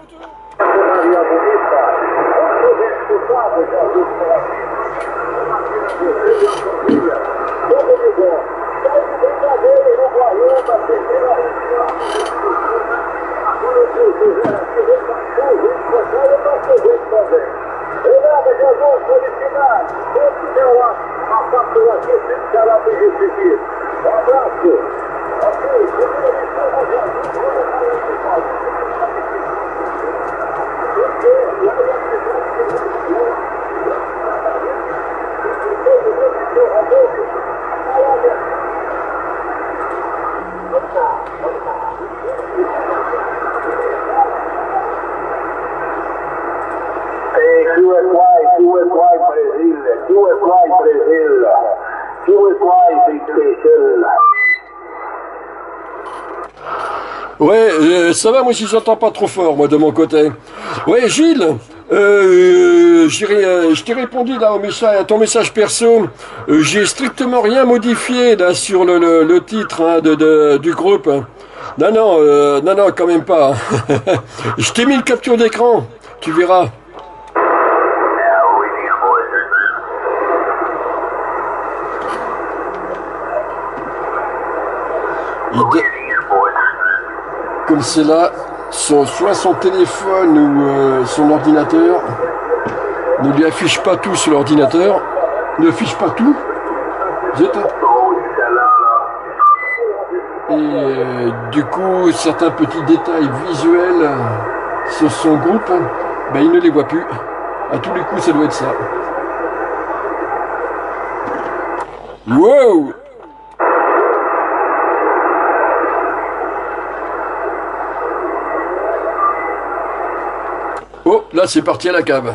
Ça va, moi, si j'entends pas trop fort, moi, de mon côté. Ouais, Gilles, je t'ai répondu là, au message, à ton message perso. J'ai strictement rien modifié là sur le titre hein, du groupe. Non, non, non, non, quand même pas. Je t'ai mis une capture d'écran, tu verras. Comme c'est là, soit son téléphone ou son ordinateur ne lui affiche pas tout sur l'ordinateur, ne affiche pas tout. Et du coup, certains petits détails visuels sur son groupe, ben, il ne les voit plus. À tous les coups, ça doit être ça. Wow! Oh, là c'est parti à la cave.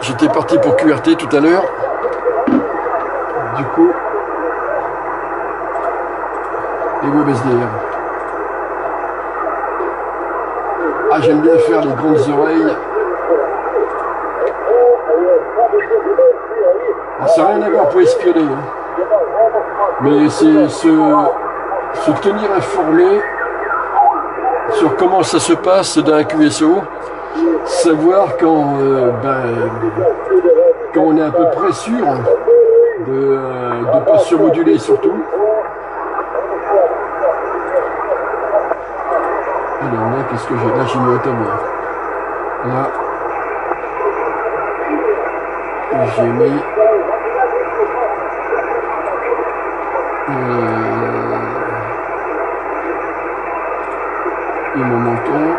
J'étais parti pour QRT tout à l'heure. Du coup, et WebSDR. Ah, j'aime bien faire les grandes oreilles. Ah, ça n'a rien à voir pour espionner. Hein. Mais c'est se tenir informé sur comment ça se passe d'un QSO. Savoir quand, quand on est à peu près sûr de ne pas se moduler surtout. Alors là, qu'est-ce que j'ai? Là, j'ai mis Ottawa. Là, j'ai mis... et mon menton.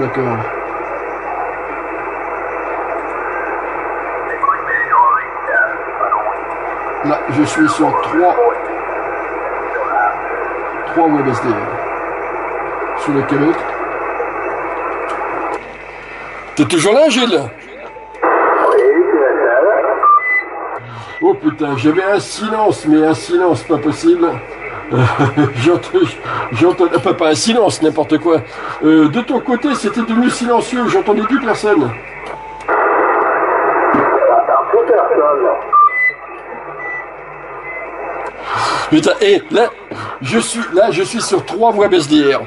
D'accord. Là, je suis sur 3 WebSDR. Sur lequel autre? T'es toujours là, Gilles? Oh putain, j'avais un silence, mais un silence pas possible. J'entendais pas un silence, n'importe quoi. De ton côté, c'était devenu silencieux, j'entendais plus personne. Putain, et là, je suis sur 3 voies BSDR.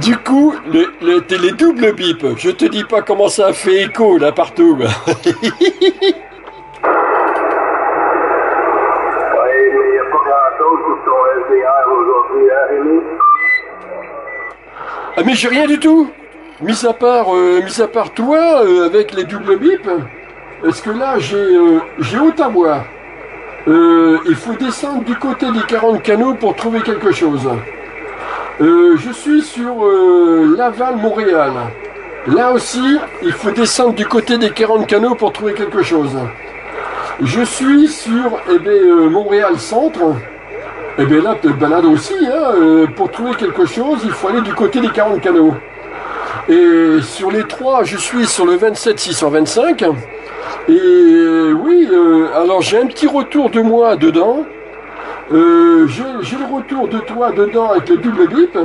Du coup, les doubles bips, je te dis pas comment ça fait écho là partout. Ah mais j'ai rien du tout. Mis à part toi avec les doubles bips. Est-ce que là j'ai Ottawa. Il faut descendre du côté des 40 canaux pour trouver quelque chose. Je suis sur Laval, Montréal. Là aussi, il faut descendre du côté des 40 canaux pour trouver quelque chose. Je suis sur Montréal Centre. Et bien là, tu te balades aussi. Hein, pour trouver quelque chose, il faut aller du côté des 40 canaux. Et sur les 3, je suis sur le 27625. Et oui, alors j'ai un petit retour de moi dedans. J'ai le retour de toi dedans avec le double bip,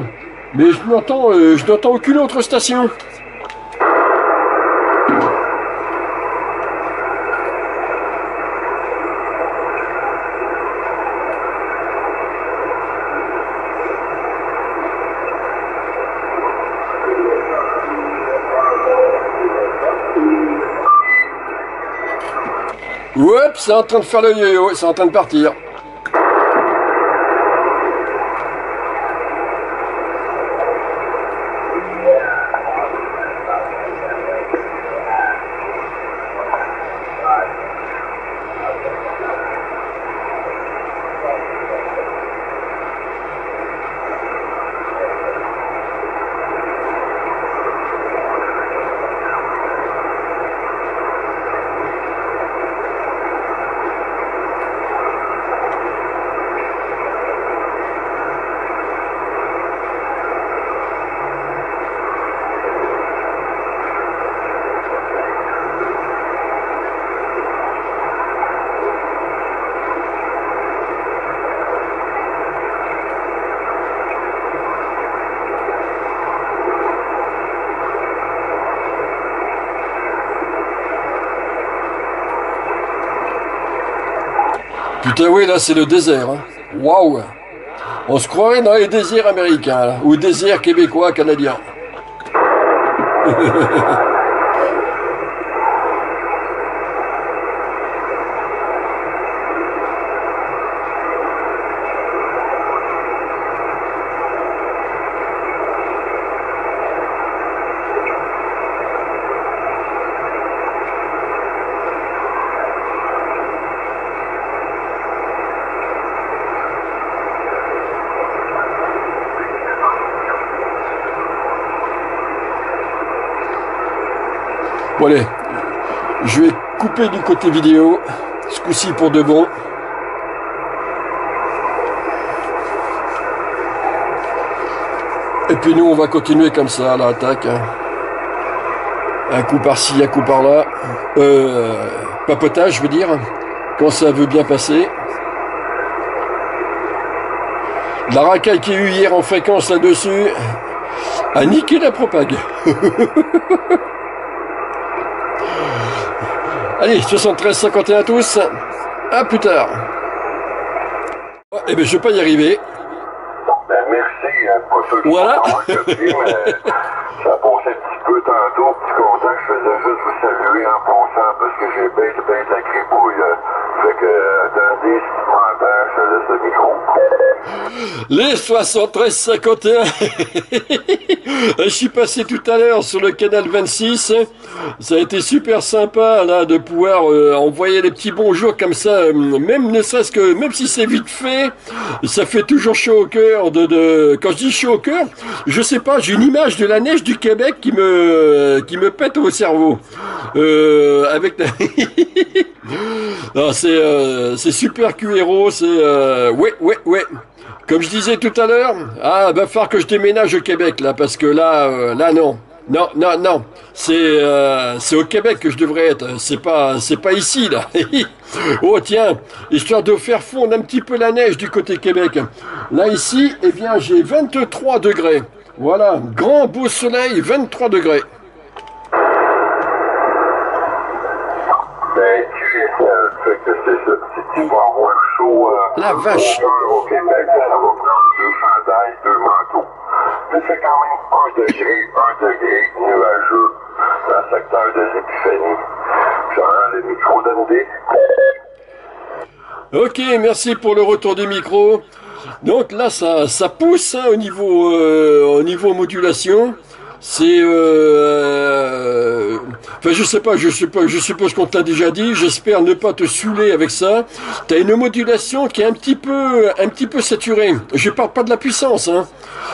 mais je n'entends aucune autre station. Oups, c'est en train de faire le yo-yo, c'est en train de partir. Putain, oui, là, c'est le désert. Hein. Waouh! On se croirait dans les déserts américains, là, ou déserts québécois, canadiens. Bon, allez, je vais couper du côté vidéo, ce coup-ci pour de bon. Et puis nous, on va continuer comme ça à l'attaque. Un coup par-ci, un coup par-là. Papotage, je veux dire, quand ça veut bien passer. La racaille qui a eu hier en fréquence là-dessus a niqué la propague. Allez, 73-51 à tous, à plus tard. Oh, eh bien, je vais pas y arriver. Ben, merci, hein, pas ceux qui voilà. Ça a passé un petit peu tantôt, petit content, je faisais juste vous saluer en pensant parce que j'ai bien de la gribouille. Fait que, attendez, si tu m'entends, je laisse le micro. Les 73-51. Je suis passé tout à l'heure sur le canal 26. Ça a été super sympa là de pouvoir envoyer les petits bonjours comme ça, même ne serait-ce que même si c'est vite fait, ça fait toujours chaud au cœur. Quand je dis chaud au cœur, je sais pas, j'ai une image de la neige du Québec qui me pète au cerveau. Avec la... c'est super QRO, c'est ouais. Comme je disais tout à l'heure, ah, va falloir que je déménage au Québec là parce que là non. Non, non, non. C'est au Québec que je devrais être. C'est pas ici, là. Oh, tiens, histoire de faire fondre un petit peu la neige du côté Québec. Là, ici, eh bien, j'ai 23 degrés. Voilà, grand beau soleil, 23 degrés. La vache. Au Québec, ça va prendre deux chandails, deux manteaux. Mais c'est quand même un degré nuageux dans le secteur de l'Épiphanie. J'aurai les micros d'Andy. Ok, merci pour le retour des micros. Donc là, ça pousse hein, au niveau modulation. C'est enfin je suppose qu'on t'a déjà dit, j'espère ne pas te saouler avec ça. T'as une modulation qui est un petit peu saturée. Je parle pas de la puissance hein.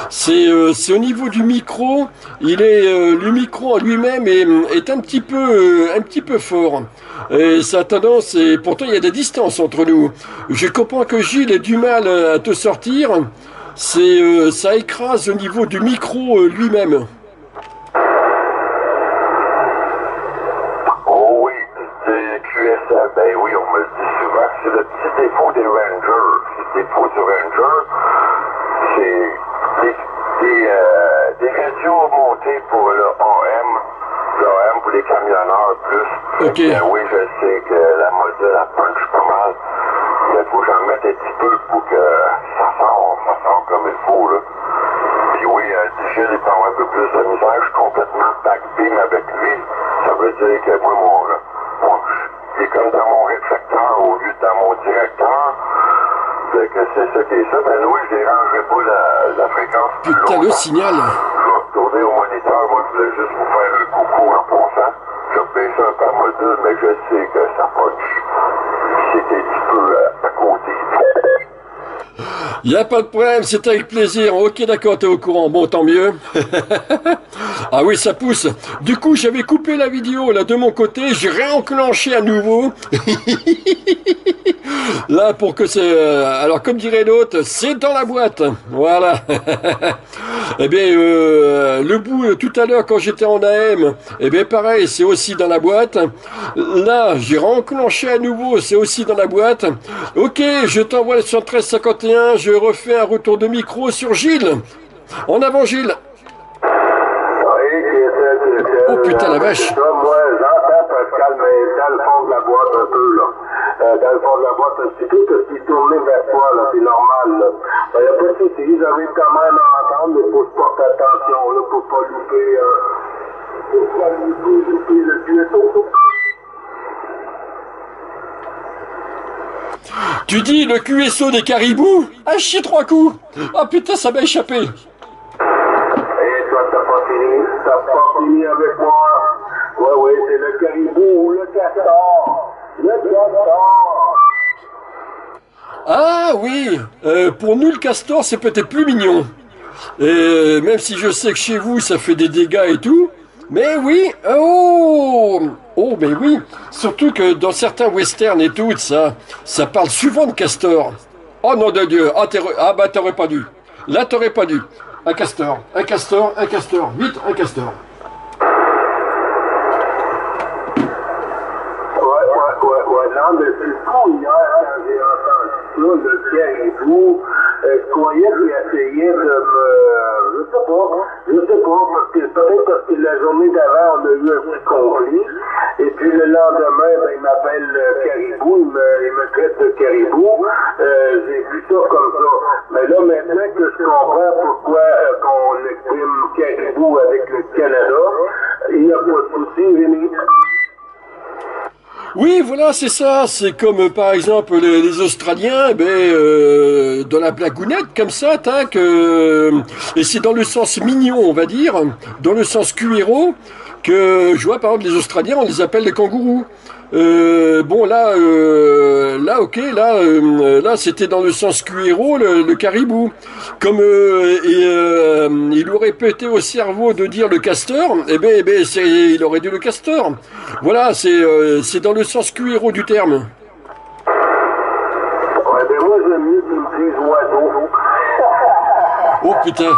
C'est au niveau du micro, il est le micro en lui-même est un petit peu fort. Et ça a tendance, et pourtant il y a des distances entre nous. Je comprends que Gilles ait du mal à te sortir. C'est ça écrase au niveau du micro lui-même. Okay. Ben oui, je sais que la module la punch pas mal, mais faut que j'en mette un petit peu pour que ça sort comme il faut là. Puis oui, Gilles il parle un peu plus de misère, je suis complètement backbeam avec lui. Ça veut dire que moi il est comme dans mon réflecteur au lieu de dans mon directeur. Fait que c'est ça qui est ça, ben oui, je dérangerai pas la fréquence. Putain le signal. Il n'y a pas de problème, c'est avec plaisir. Ok, d'accord, t'es au courant. Bon, tant mieux. Ah oui, ça pousse. Du coup, j'avais coupé la vidéo là de mon côté. J'ai réenclenché à nouveau. Là, pour que c'est... Alors, comme dirait l'autre, c'est dans la boîte. Voilà. Eh bien, le bout, tout à l'heure, quand j'étais en AM, eh bien, pareil, c'est aussi dans la boîte. Là, j'ai renclenché à nouveau, c'est aussi dans la boîte. Ok, je t'envoie le 11351, je refais un retour de micro sur Gilles. En avant, Gilles. Oh, putain, la vache. Moi, j'entends Pascal, mais dans le fond de la boîte un peu, là. Dans le fond de la boîte, c'est tout ce qui est tourné vers toi, là, c'est normal, là. Il n'y a pas de souci, j'arrive quand même à entendre, mais faut que je porte attention, là, pour pas louper, le QSO. Tu dis le QSO des caribous? Ah, chier trois coups! Ah, putain, ça m'a échappé! Et toi, t'as pas fini avec moi? Ouais, ouais, c'est le caribou ou le castor! Ah oui, pour nous le castor c'est peut-être plus mignon. Et même si je sais que chez vous ça fait des dégâts et tout, mais oui, oh mais oui, surtout que dans certains westerns et tout ça parle souvent de castor. Oh non de Dieu, ah bah t'aurais pas dû. Là t'aurais pas dû. Un castor, vite un castor. Le caribou, je croyais qu'il essayait de me... Je sais pas, parce que peut-être parce que la journée d'avant, on a eu un petit conflit, et puis le lendemain, ben, il m'appelle caribou, il me traite de caribou, j'ai vu ça comme ça. Mais là, maintenant que je comprends pourquoi qu'on exprime caribou avec le Canada, il n'y a pas de souci, Rémi. Oui, voilà, c'est ça. C'est comme, par exemple, les Australiens, ben, dans la blagounette, comme ça, tac. Et c'est dans le sens mignon, on va dire, dans le sens cuéro, que je vois, par exemple, les Australiens, on les appelle les kangourous. Bon, là, c'était dans le sens cuéro, le caribou. Comme il aurait pété au cerveau de dire le castor, eh ben il aurait dit le castor. Voilà, c'est dans le sens cuéro du terme. Ouais, ben moi, j'aime mieux qu'ils me disent oiseau. Oh, putain.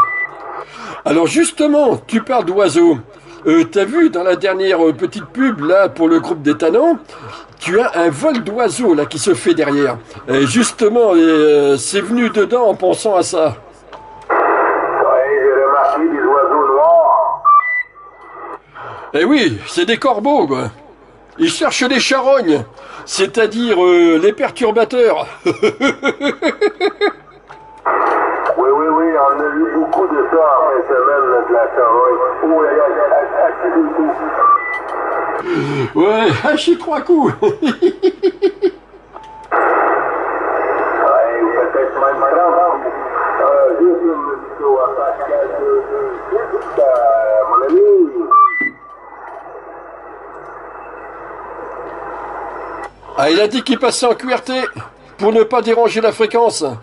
Alors, justement, tu parles d'oiseau. T'as vu dans la dernière petite pub là pour le groupe des Tanans, tu as un vol d'oiseau là qui se fait derrière. Et justement, c'est venu dedans en pensant à ça. Eh oui, c'est des corbeaux, quoi. Ils cherchent les charognes, c'est-à-dire les perturbateurs. Oui, oui, on a vu beaucoup de ça en fin de semaine, de la charogne. Oui, hachez trois coups. Ouais, peut-être même juste une vidéo à Pascal de mon ami. Ah, il a dit qu'il passait en QRT pour ne pas déranger la fréquence. Ah,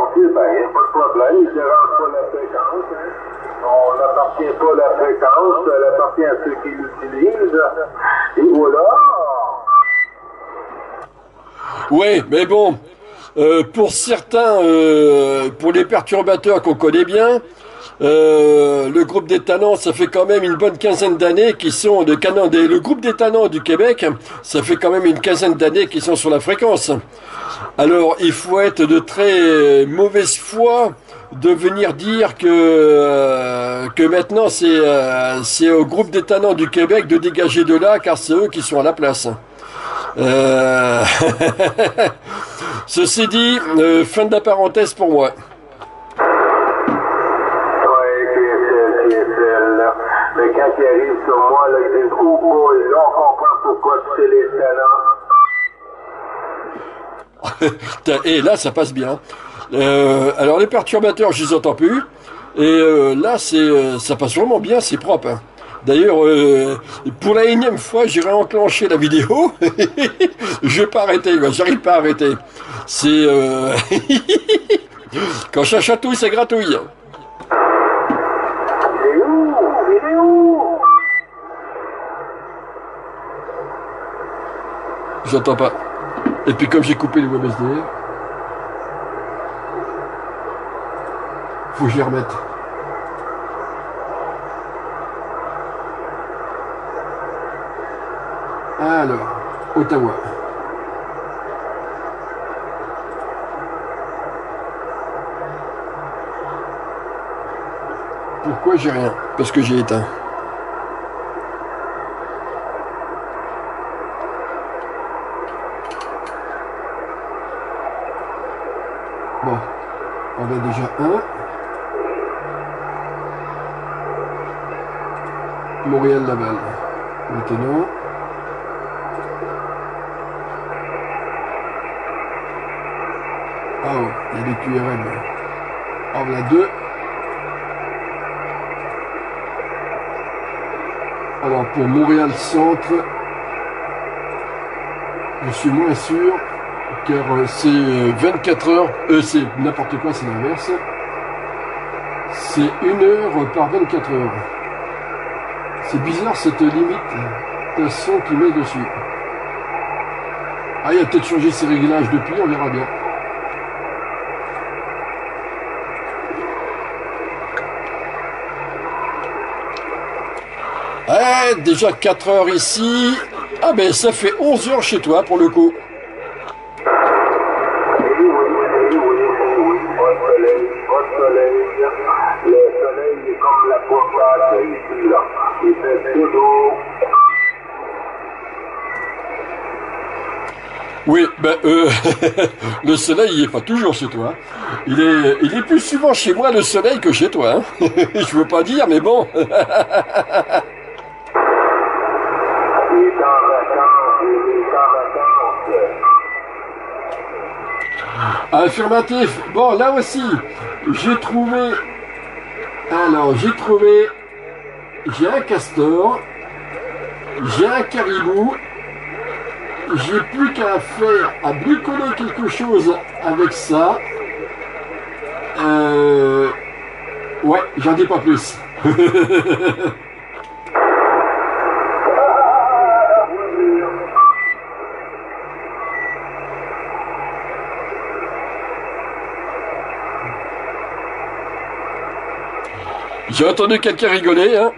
ok, ben il n'y a pas de problème, il ne dérange pas la fréquence. Hein. On n'appartient pas à la fréquence, elle appartient à ceux qui l'utilisent. Et voilà. Oui, mais bon, pour certains, pour les perturbateurs qu'on connaît bien, le groupe des Tanans, ça fait quand même une bonne quinzaine d'années qu'ils sont le groupe des Tanans du Québec, ça fait quand même une quinzaine d'années qu'ils sont sur la fréquence. Alors, il faut être de très mauvaise foi de venir dire que maintenant c'est au groupe des Tanans du Québec de dégager de là, car c'est eux qui sont à la place. Ceci dit, fin de la parenthèse pour moi. Mais quand il arrive sur moi, là, ils disent « Oh boy, là, on comprend pourquoi tu sais les talents. » Et là, ça passe bien. Alors, les perturbateurs, je les entends plus. Et là, ça passe vraiment bien, c'est propre. Hein. D'ailleurs, pour la énième fois, j'ai réenclenché la vidéo. Je vais pas arrêter, j'arrive pas à arrêter. C'est... Quand ça chatouille, ça gratouille. J'entends pas. Et puis comme j'ai coupé le WebSDR, faut que j'y remette. Alors, Ottawa. Pourquoi j'ai rien? Parce que j'ai éteint. On a déjà un. Montréal-Laval. Maintenant. Ah ouais, il y a les QRM. Ah, on a deux. Alors pour Montréal-Centre, je suis moins sûr. Car c'est 24 heures, c'est n'importe quoi, c'est l'inverse. C'est 1 heure par 24 heures. C'est bizarre cette limitation qui met dessus. Ah, il a peut-être changé ses réglages depuis, on verra bien. Ah, déjà 4 heures ici. Ah ben ça fait 11 heures chez toi pour le coup. Oui, ben le soleil il est pas toujours chez toi. Il est plus souvent chez moi le soleil que chez toi. Hein. Je veux pas dire, mais bon. Affirmatif. Bon, là aussi, j'ai trouvé. Alors, j'ai trouvé. J'ai un castor. J'ai un caribou. J'ai plus qu'à faire, à bricoler quelque chose avec ça. Ouais, j'en dis pas plus. J'ai entendu quelqu'un rigoler, hein.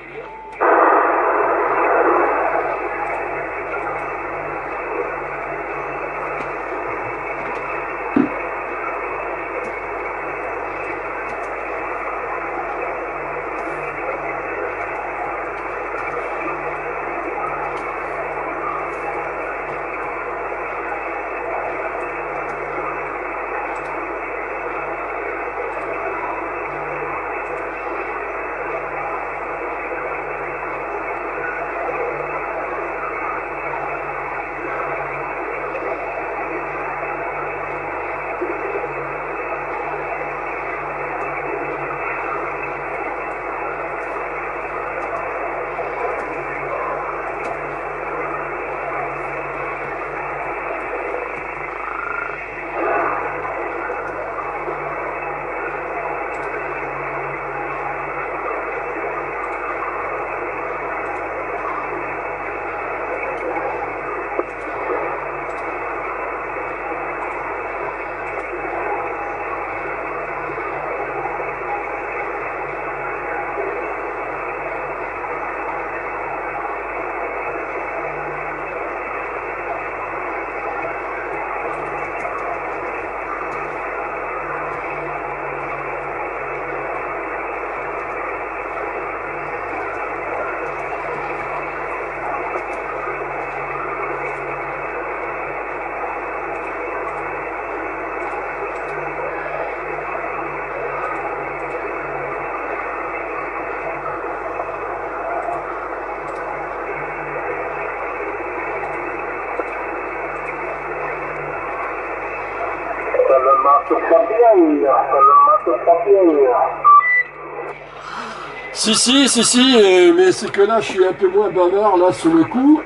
Si, mais c'est que là je suis un peu moins bavard là sur le coup.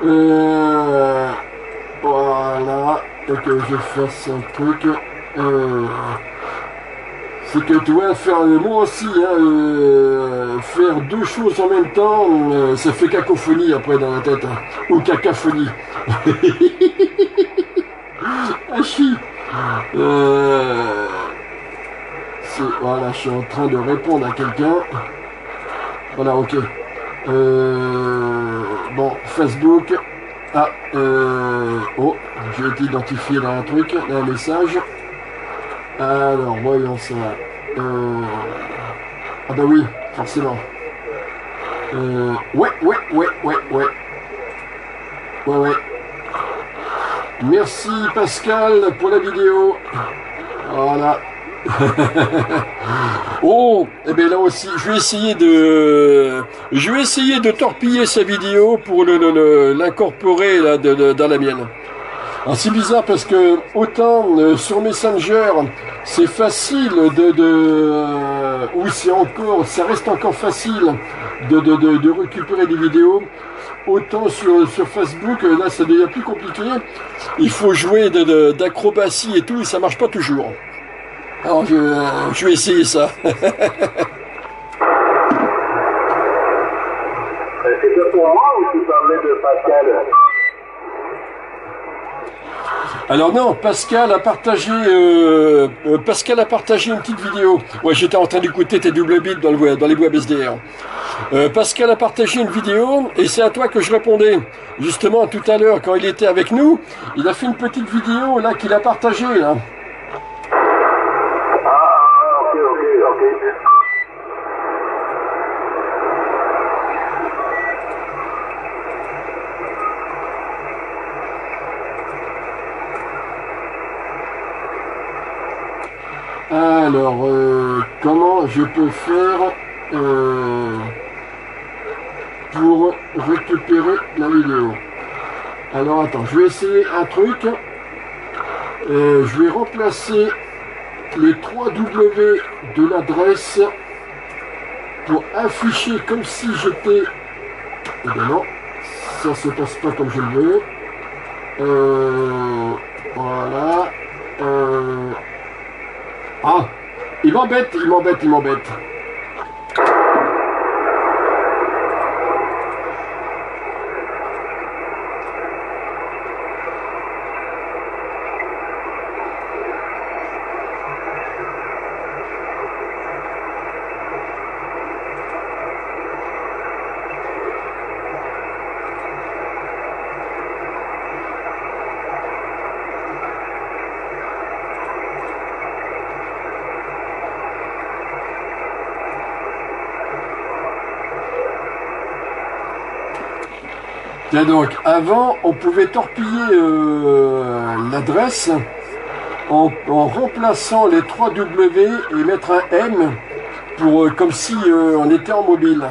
Voilà, faut que je fasse un truc. C'est que tu vois, faire moi aussi, hein, faire deux choses en même temps, ça fait cacophonie après dans la tête. Hein, ou cacophonie. Voilà, je suis en train de répondre à quelqu'un. Voilà, ok. Bon, Facebook. Ah, oh, j'ai été identifié dans un truc, dans un message. Alors, voyons ça. Ah bah oui, forcément. Ouais. Merci Pascal pour la vidéo. Voilà. Oh, et bien là aussi, je vais essayer de torpiller sa vidéo pour l'incorporer dans la mienne. Alors c'est bizarre parce que autant sur Messenger, c'est facile ça reste encore facile de récupérer des vidéos. Autant sur Facebook, là ça devient plus compliqué. Il faut jouer d'acrobatie et tout, et ça marche pas toujours. Alors je vais essayer ça. C'est de pour moi ou tu parlais de Pascal? Alors non, Pascal a partagé une petite vidéo. Ouais, j'étais en train d'écouter tes double bits dans les bois BSDR. Pascal a partagé une vidéo et c'est à toi que je répondais. Justement, tout à l'heure, quand il était avec nous, il a fait une petite vidéo là qu'il a partagée là. Alors, comment je peux faire pour récupérer la vidéo? Alors, attends, je vais essayer un truc. Je vais remplacer les 3W de l'adresse pour afficher comme si j'étais... Eh bien non, ça se passe pas comme je le veux. Voilà. Ah, il m'embête. Là donc, avant, on pouvait torpiller l'adresse en remplaçant les 3W et mettre un M pour, comme si on était en mobile.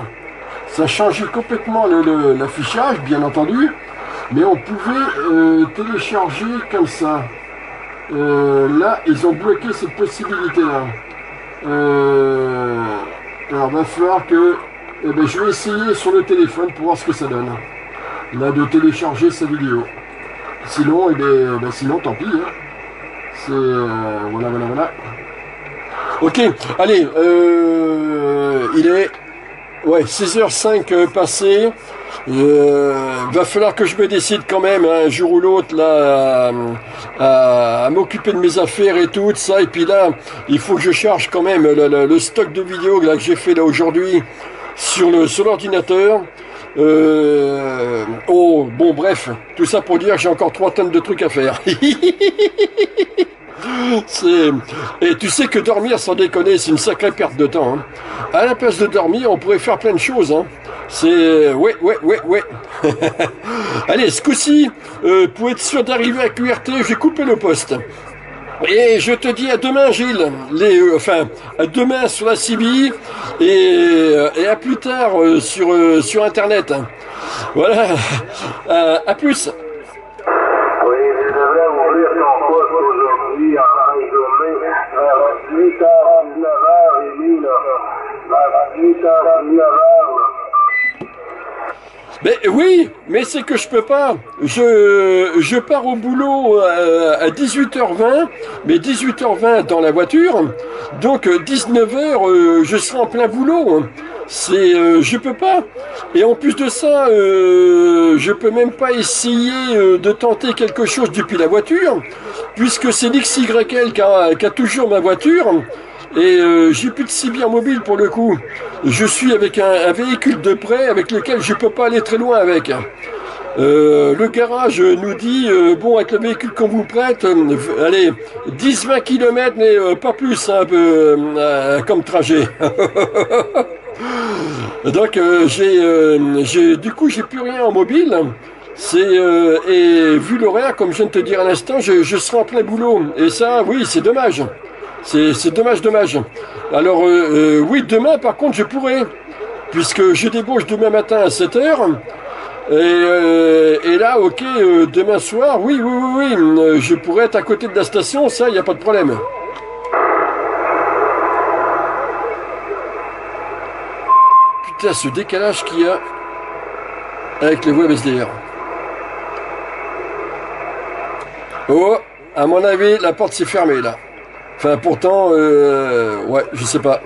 Ça changeait complètement l'affichage, bien entendu, mais on pouvait télécharger comme ça. Là, ils ont bloqué cette possibilité-là. Alors, il va falloir que... Eh bien, je vais essayer sur le téléphone pour voir ce que ça donne. Là, de télécharger sa vidéo. Sinon, eh bien, sinon tant pis. Hein. C'est... voilà, voilà, voilà. Ok, allez. Il est... Ouais, 6h05 passé. Va falloir que je me décide quand même, hein, un jour ou l'autre, là, à m'occuper de mes affaires et tout ça. Et puis là, il faut que je charge quand même le stock de vidéos là, que j'ai fait là aujourd'hui sur l'ordinateur. Oh, bon, bref, tout ça pour dire que j'ai encore 3 tonnes de trucs à faire. Et tu sais que dormir, sans déconner, c'est une sacrée perte de temps. Hein. À la place de dormir, on pourrait faire plein de choses. Hein. C'est... Ouais, ouais, ouais, ouais. Allez, ce coup-ci, pour être sûr d'arriver à QRT, j'ai coupé le poste. Et je te dis à demain, Gilles. À demain sur la CB et à plus tard sur Internet. Hein. Voilà. À plus. Mais oui, mais c'est que je peux pas. Je pars au boulot à 18h20, mais 18h20 dans la voiture, donc 19h je serai en plein boulot. C'est, je peux pas. Et en plus de ça, je peux même pas essayer de tenter quelque chose depuis la voiture, puisque c'est l'XYL qui a toujours ma voiture. Et j'ai plus de CB mobile pour le coup. Je suis avec un véhicule de prêt avec lequel je peux pas aller très loin avec. Le garage nous dit, bon, avec le véhicule qu'on vous prête, allez, 10-20 km, mais pas plus, hein, comme trajet. Donc, du coup, j'ai plus rien en mobile. Et vu l'horaire, comme je viens de te dire à l'instant, je serai en plein boulot. Et ça, oui, c'est dommage. C'est dommage, dommage. Alors, oui, demain, par contre, je pourrais, puisque je débauche demain matin à 7h. Et là, ok, demain soir, oui, je pourrais être à côté de la station, ça, il n'y a pas de problème. Putain, ce décalage qu'il y a avec les WebSDR. Oh, à mon avis, la porte s'est fermée, là. Enfin, pourtant, ouais, je sais pas.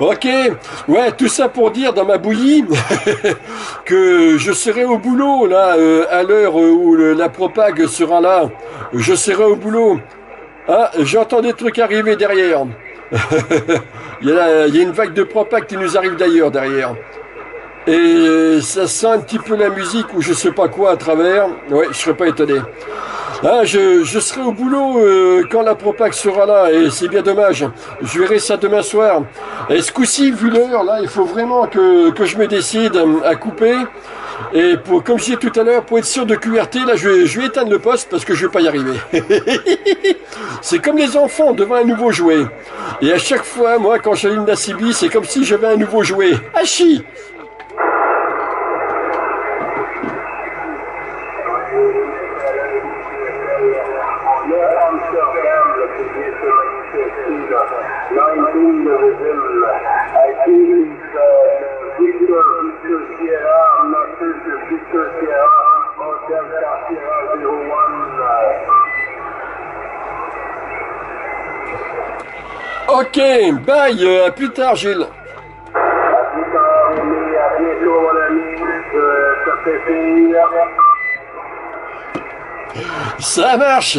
Ok, ouais, tout ça pour dire dans ma bouillie que je serai au boulot là, à l'heure où la propague sera là, je serai au boulot. Ah, j'entends des trucs arriver derrière. Il y a une vague de propague qui nous arrive d'ailleurs derrière. Et ça sent un petit peu la musique ou je sais pas quoi à travers. Ouais, je serais pas étonné. Ah, je serai au boulot quand la propague sera là, et c'est bien dommage. Je verrai ça demain soir. Et ce coup-ci, vu l'heure, là, il faut vraiment que je me décide à couper. Et comme je disais tout à l'heure, pour être sûr de QRT, là, je vais éteindre le poste parce que je vais pas y arriver. C'est comme les enfants devant un nouveau jouet. Et à chaque fois, moi, quand j'allume la CB, c'est comme si j'avais un nouveau jouet. Hachi! Ok, bye, à plus tard Gilles. Ça marche.